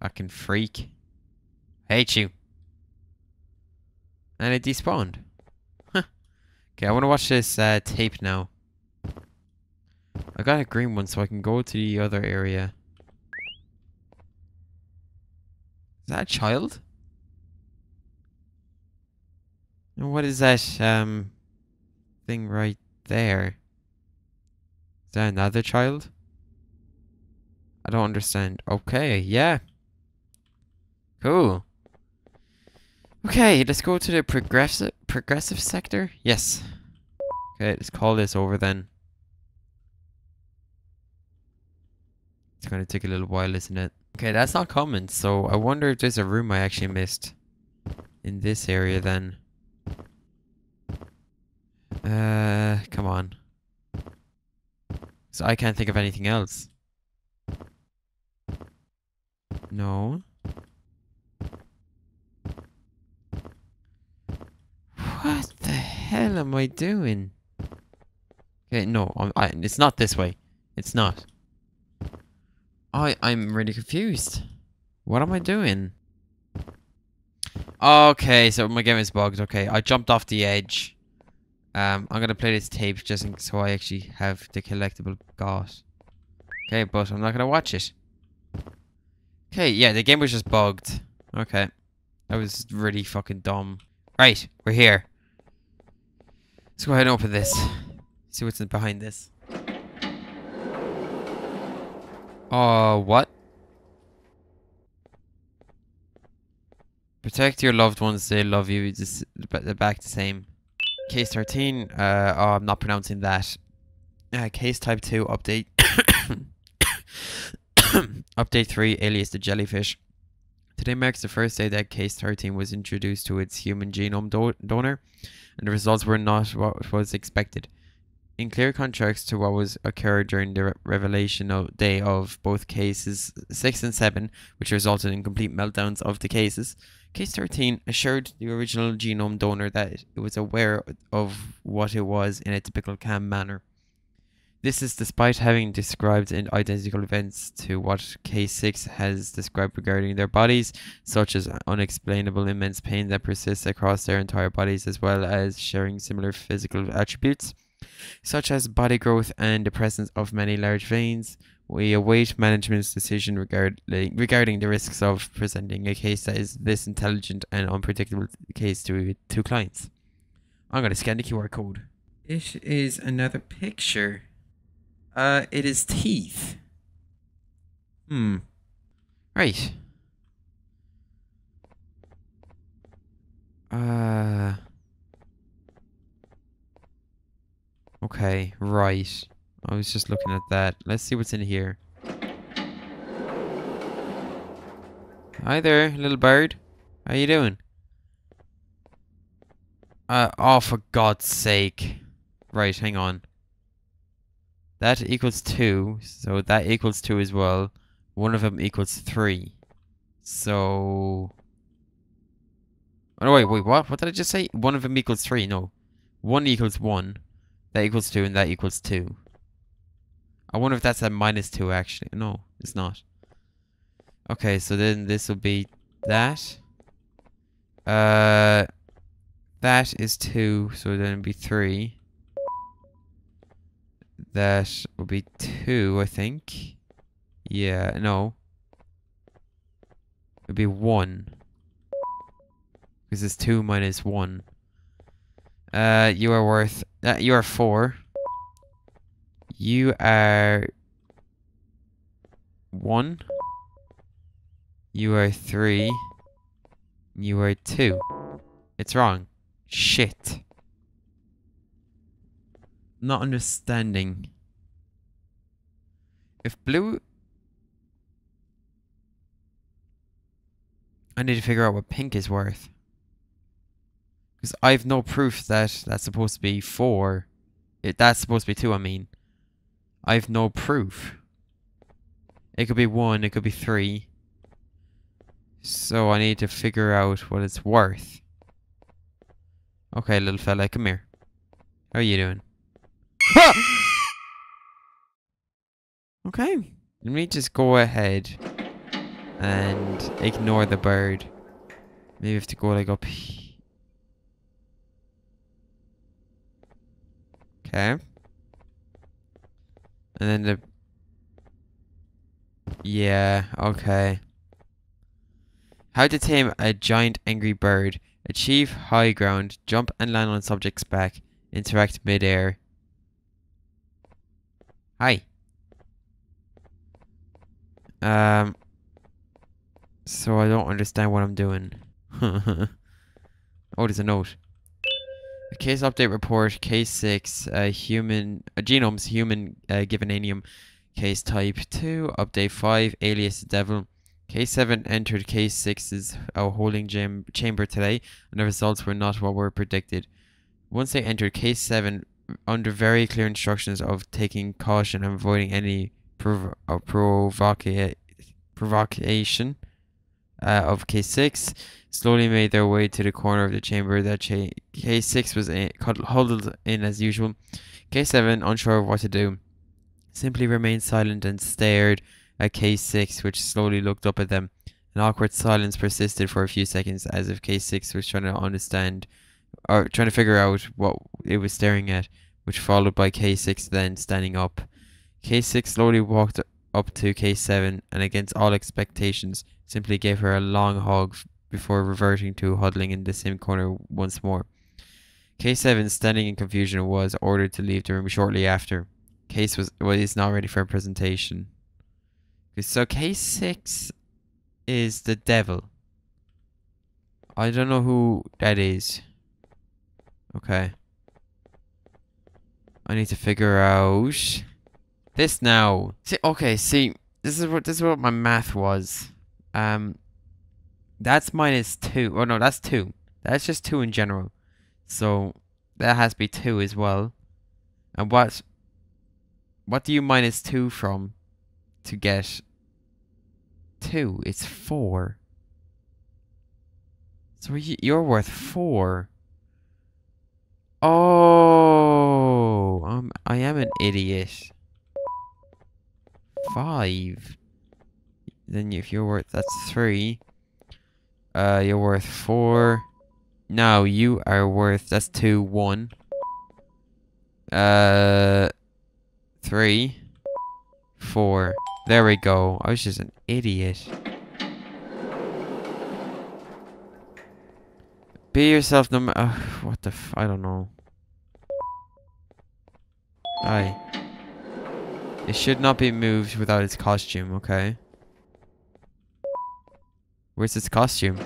Fucking freak. Hate you. And it despawned. Huh. Okay, I want to watch this uh, tape now. I got a green one so I can go to the other area. Is that a child? And what is that um thing right there? Is that another child? I don't understand. Okay, yeah. Cool. Okay, let's go to the progressive progressive sector. Yes. Okay, let's call this over then. It's gonna take a little while, isn't it? Okay, that's not common, so I wonder if there's a room I actually missed in this area then. Uh, come on. So I can't think of anything else. No. What the hell am I doing? Okay, no, I'm, I, it's not this way. It's not. I, I'm really confused. What am I doing? Okay, so my game is bugged. Okay, I jumped off the edge. Um, I'm gonna play this tape just so I actually have the collectible got. Okay, but I'm not gonna watch it. Okay, yeah, the game was just bugged. Okay. That was really fucking dumb. Right, we're here. Let's go ahead and open this. See what's behind this. Uh, what? Protect your loved ones, they love you. Just they're back the same. Case thirteen, uh, oh, I'm not pronouncing that. Uh, case type two, update. Update three, alias the jellyfish. Today marks the first day that case thirteen was introduced to its human genome do donor, and the results were not what was expected. In clear contrast to what was occurred during the re revelation of day of both cases six and seven, which resulted in complete meltdowns of the cases, case thirteen assured the original genome donor that it was aware of what it was in a typical calm manner. This is despite having described identical events to what case six has described regarding their bodies, such as unexplainable immense pain that persists across their entire bodies, as well as sharing similar physical attributes, such as body growth and the presence of many large veins. We await management's decision regard regarding the risks of presenting a case that is this intelligent and unpredictable case to, to clients. I'm going to scan the Q R code. This is another picture. Uh, it is teeth. Hmm. Right. Uh... Okay, right. I was just looking at that. Let's see what's in here. Hi there, little bird. How you doing? Uh, oh, for God's sake. Right, hang on. That equals two, so that equals two as well. One of them equals three. So... Oh, wait, wait, what? What did I just say? One of them equals three, no. One equals one. That equals two and that equals two. I wonder if that's a minus two actually. No, it's not. Okay, so then this will be that. Uh, that is two, so then it'll be three. That will be two, I think. Yeah, no. It'll be one. Because it's two minus one. Uh, you are worth... Uh, you are four. You are... One. You are three. You are two. It's wrong. Shit. Not understanding. If blue... I need to figure out what pink is worth. Because I have no proof that that's supposed to be four. It, that's supposed to be two, I mean. I have no proof. It could be one, it could be three. So I need to figure out what it's worth. Okay, little fella, come here. How are you doing? Okay. Let me just go ahead and ignore the bird. Maybe we have to go like up here. Okay. And then the... Yeah, okay. How to tame a giant angry bird. Achieve high ground. Jump and land on subject's back. Interact mid-air. Hi. Um... So I don't understand what I'm doing. Oh, there's a note. A case update report, case six, uh, human, uh, genomes, human, uh, Givanium, case type two, update five, alias devil. Case seven entered case six's uh, holding jam chamber today, and the results were not what were predicted. Once they entered case seven, under very clear instructions of taking caution and avoiding any prov uh, provoca provocation, Uh, of case six, slowly made their way to the corner of the chamber that cha case six was in, huddled in as usual. Case seven, unsure of what to do, simply remained silent and stared at case six, which slowly looked up at them. An awkward silence persisted for a few seconds, as if case six was trying to understand or trying to figure out what it was staring at, which followed by case six then standing up. Case six slowly walked up to case seven and, against all expectations, simply gave her a long hug before reverting to huddling in the same corner once more. K seven, standing in confusion, was ordered to leave the room shortly after. Case was was not ready for a presentation. So K six is the devil. I don't know who that is. Okay. I need to figure out this now. See, okay, see, this is what this is what my math was. Um, that's minus two. Oh no, that's two. That's just two in general. So that has to be two as well. And what? What do you minus two from to get two? It's four. So you're worth four. Oh, um, I am an idiot. Five. Then if you're worth, that's three. Uh, you're worth four. No, you are worth, that's two, one. Uh, three, four. There we go. I was just an idiot. Be yourself no matter, uh, what the f, I don't know. Aye. It should not be moved without its costume, okay? Where's its costume?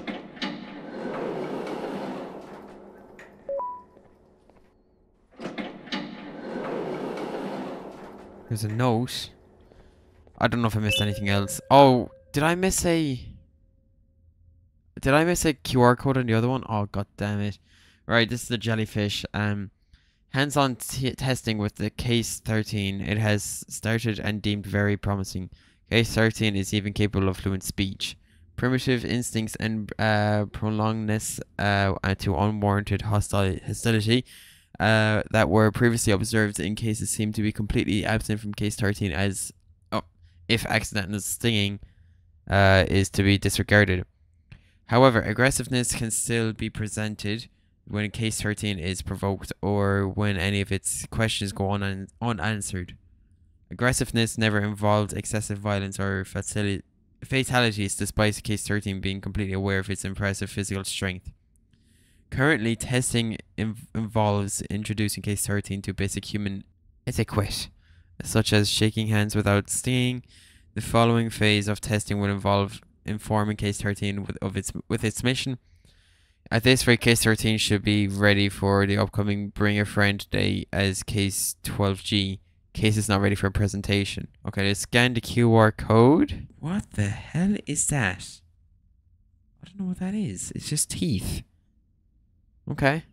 There's a note. I don't know if I missed anything else. Oh, did I miss a... Did I miss a Q R code on the other one? Oh, god damn it. Right, this is the jellyfish. Um, hands-on testing with the case thirteen. It has started and deemed very promising. Case thirteen is even capable of fluent speech. Primitive instincts and uh, prolongedness uh, to unwarranted hostile hostility uh, that were previously observed in cases seem to be completely absent from case thirteen, as oh, if accidental stinging uh, is to be disregarded. However, aggressiveness can still be presented when case thirteen is provoked or when any of its questions go on un unanswered. Aggressiveness never involved excessive violence or facility. Fatalities, despite case thirteen being completely aware of its impressive physical strength. Currently, testing inv involves introducing case thirteen to basic human etiquette, such as shaking hands without stinging. The following phase of testing will involve informing Case thirteen with, of its, with its mission. At this rate, Case thirteen should be ready for the upcoming Bring a Friend Day as Case twelve G. Case is not ready for a presentation. Okay, let's scan the Q R code. What the hell is that? I don't know what that is. It's just teeth. Okay.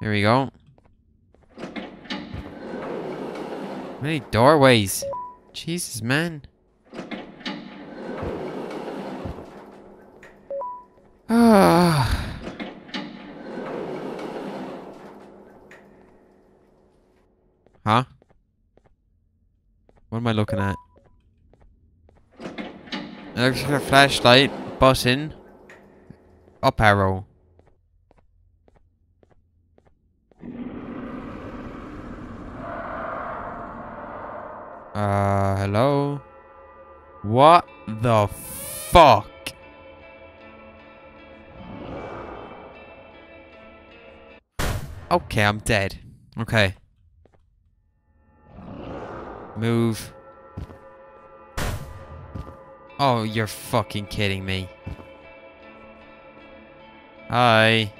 Here we go. Many doorways. Jesus, man. Ah. Huh? What am I looking at? Electric flashlight button. Up arrow. Uh, hello? What the fuck? Okay, I'm dead. Okay. Move. Oh, you're fucking kidding me. Hi.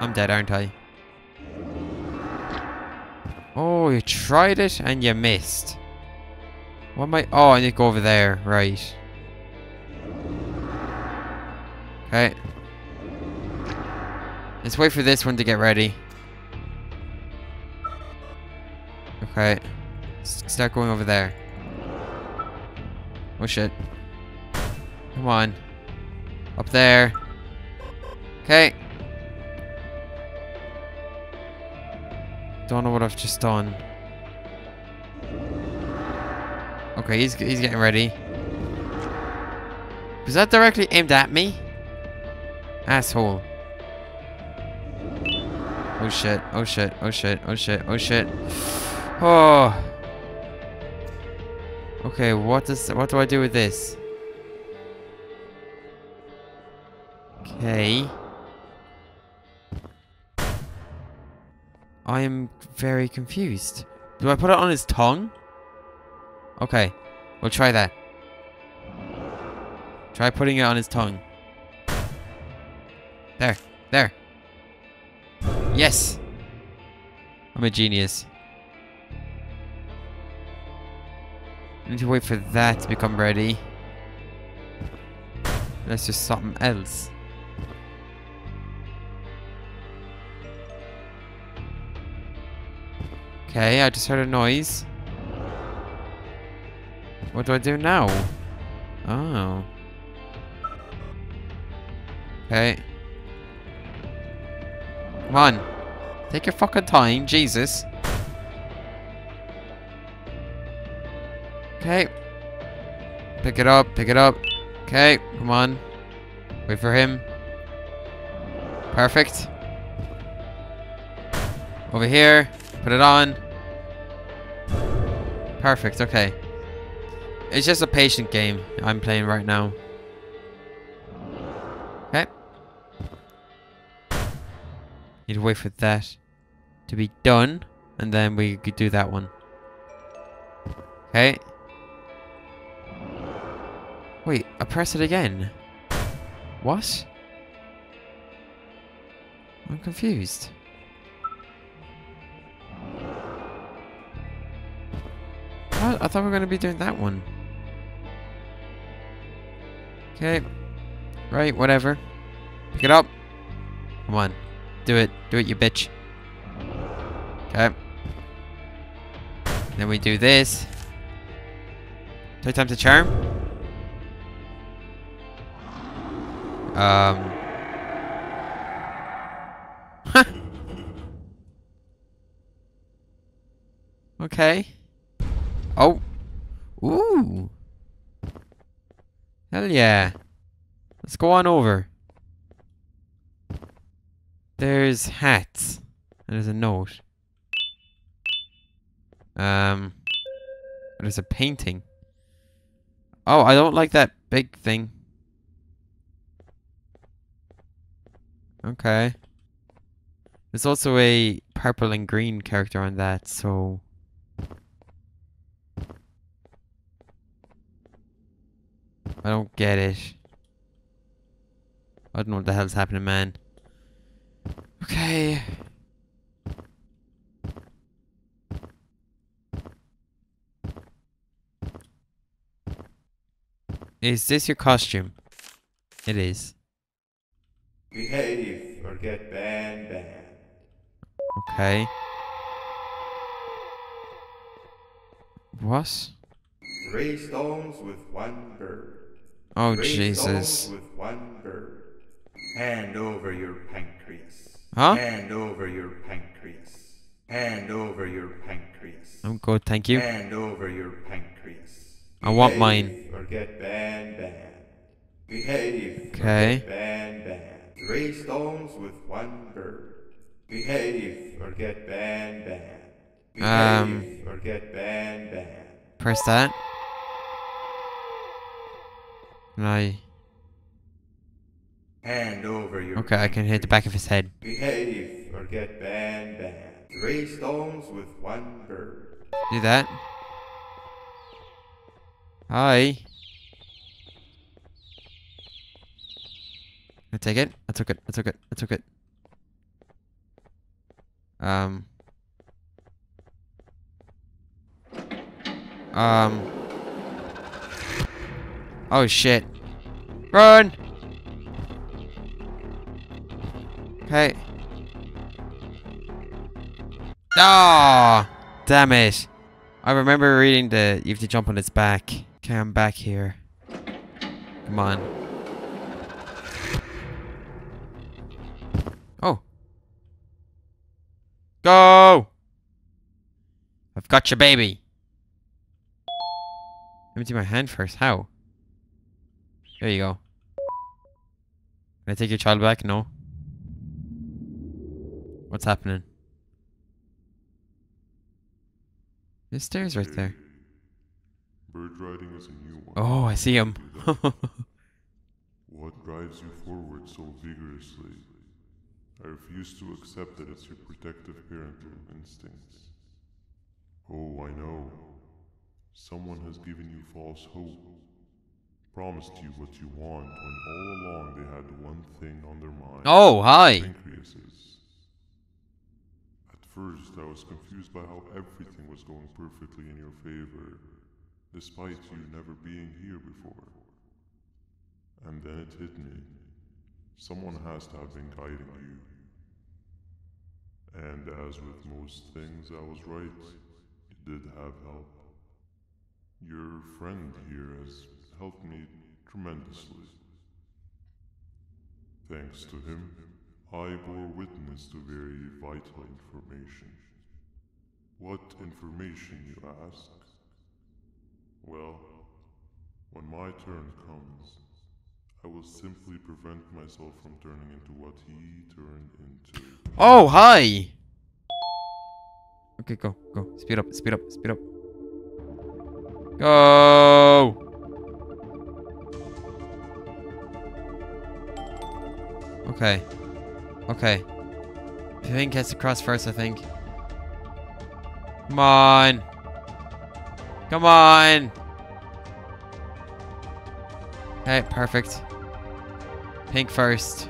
I'm dead, aren't I? Oh, you tried it and you missed. What am I? Oh, I need to go over there. Right. Okay. Let's wait for this one to get ready. Okay. Let's start going over there. Oh shit. Come on. Up there. Okay. Don't know what I've just done. Okay, he's, he's getting ready. Was that directly aimed at me? Asshole. Oh shit, oh shit, oh shit, oh shit, oh shit. Oh. Okay, what does, what do I do with this? Okay. I am very confused. Do I put it on his tongue? Okay, we'll try that. Try putting it on his tongue. There, there. Yes! I'm a genius. I need to wait for that to become ready. That's just something else. Okay, I just heard a noise. What do I do now? Oh. Okay. Come on. Take your fucking time, Jesus. Okay. Pick it up, pick it up. Okay, come on. Wait for him. Perfect. Over here. Put it on. Perfect, okay. It's just a patient game I'm playing right now. Okay. Need to wait for that to be done, and then we could do that one. Okay. Wait, I press it again. What? I'm confused. What? I thought we were going to be doing that one. Okay. Right, whatever. Pick it up. Come on. Do it. Do it, you bitch. Okay. Then we do this. Take time to charm. Um. Okay. Oh. Ooh. Hell yeah. Let's go on over. There's hats. And there's a note. Um. There's a painting. Oh, I don't like that big thing. Okay. There's also a purple and green character on that, so... I don't get it. I don't know what the hell's happening, man. Okay. Is this your costume? It is. Behave or get Ban-Ban. Okay. What? Three stones with one bird. Oh, Three Jesus. Stones with one bird. Hand over your pancreas. Huh? Hand over your pancreas. Hand over your pancreas. I'm good, thank you. Hand over your pancreas. I want mine. Or get Ban-Ban. Behave. Okay. Ban-Ban. Three stones with one bird. Behave or get Ban-Ban. Behave um, or get Ban-Ban. Press that. No. Hand over your. Okay, I can hit the back of his head. Behave or get Ban-Ban. Three stones with one bird. Do that. Hi. I take it. I took it. I took it. I took it. Um. Um. Oh shit! Run! Okay. Ah! Oh, damn it! I remember reading the you have to jump on its back. Okay, I'm back here. Come on. Go! I've got your baby. Let me do my hand first. How? There you go. Can I take your child back? No. What's happening? There's stairs right there. Bird riding is a new one. Oh, I see him. What drives you forward so vigorously? I refuse to accept that it's your protective parental instincts. Oh, I know. Someone has given you false hope. Promised you what you want when all along they had one thing on their mind. Oh, hi! Pancreases. At first, I was confused by how everything was going perfectly in your favor, despite you never being here before. And then it hit me. Someone has to have been guiding you. And as with most things, I was right. You did have help. Your friend here has helped me tremendously. Thanks to him, I bore witness to very vital information. What information, you ask? Well, when my turn comes, I will simply prevent myself from turning into what he turned into. Oh, hi! Okay, go, go. Speed up, speed up, speed up. Go! Okay. Okay. The thing gets across first, I think. Come on! Come on! Okay, perfect. Pink first.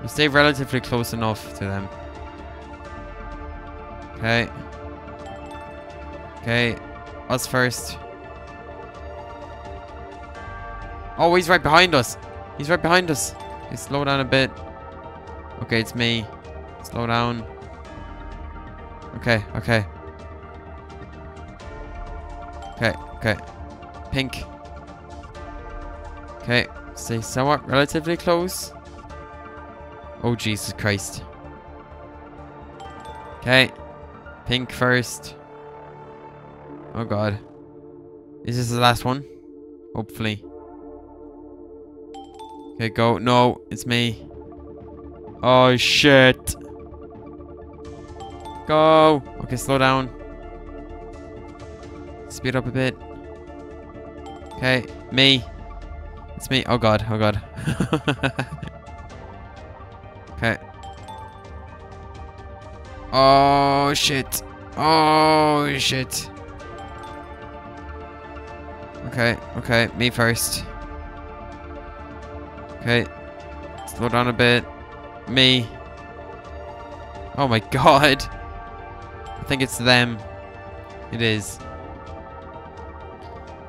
We'll stay relatively close enough to them. Okay. Okay. Us first. Oh, he's right behind us. He's right behind us. Okay, slow down a bit. Okay, it's me. Slow down. Okay, okay. Okay, okay. Pink. Okay, stay somewhat relatively close. Oh, Jesus Christ. Okay. Pink first. Oh, God. Is this the last one? Hopefully. Okay, go. No, it's me. Oh, shit. Go. Okay, slow down. Speed up a bit. Okay, me. It's me. Oh god. Oh god. Okay. Oh shit. Oh shit. Okay, okay, me first. Okay, slow down a bit. Me. Oh my god. I think it's them. It is.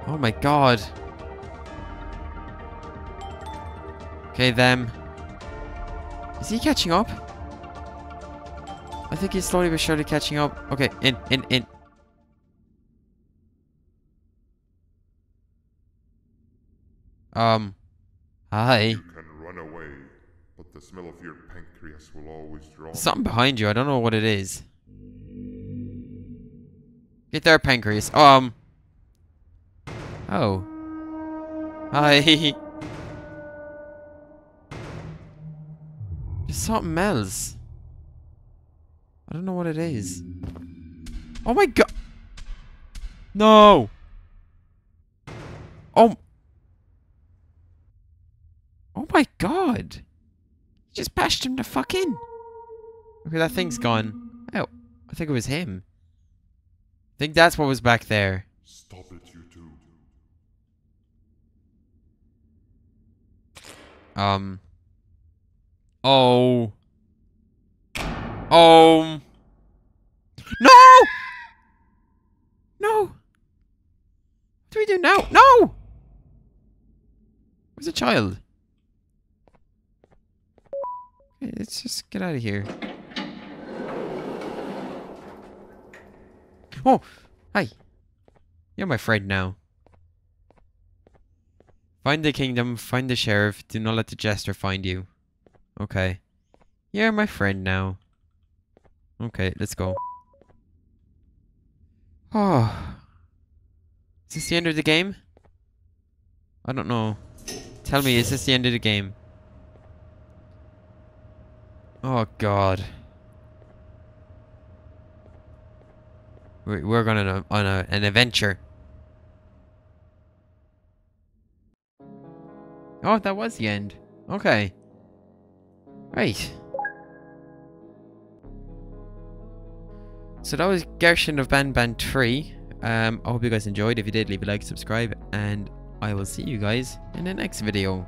Oh my god. Okay, them. Is he catching up? I think he's slowly but surely catching up. Okay, in, in, in. Um. Hi. You can run away, but the smell of your pancreas will always draw. Something behind you. I don't know what it is. Get their pancreas. Um. Oh. Hi. There's something else. I don't know what it is. Oh my god. No. Oh. Oh my god. Just bashed him to fuck in. Okay, that thing's gone. Oh, I think it was him. I think that's what was back there. Stop it, you two. Um. Oh. Um. No! No! What do we do now? No! Where's the child? Hey, let's just get out of here. Oh! Hi! You're my friend now. Find the kingdom, find the sheriff, do not let the jester find you. Okay. You're my friend now. Okay, let's go. Oh. Is this the end of the game? I don't know. Tell me, is this the end of the game? Oh, God. We're, we're going on, a, on a, an adventure. Oh, that was the end. Okay. Right. So that was Garten of BanBan three. Um, I hope you guys enjoyed. If you did, leave a like, subscribe, and I will see you guys in the next video.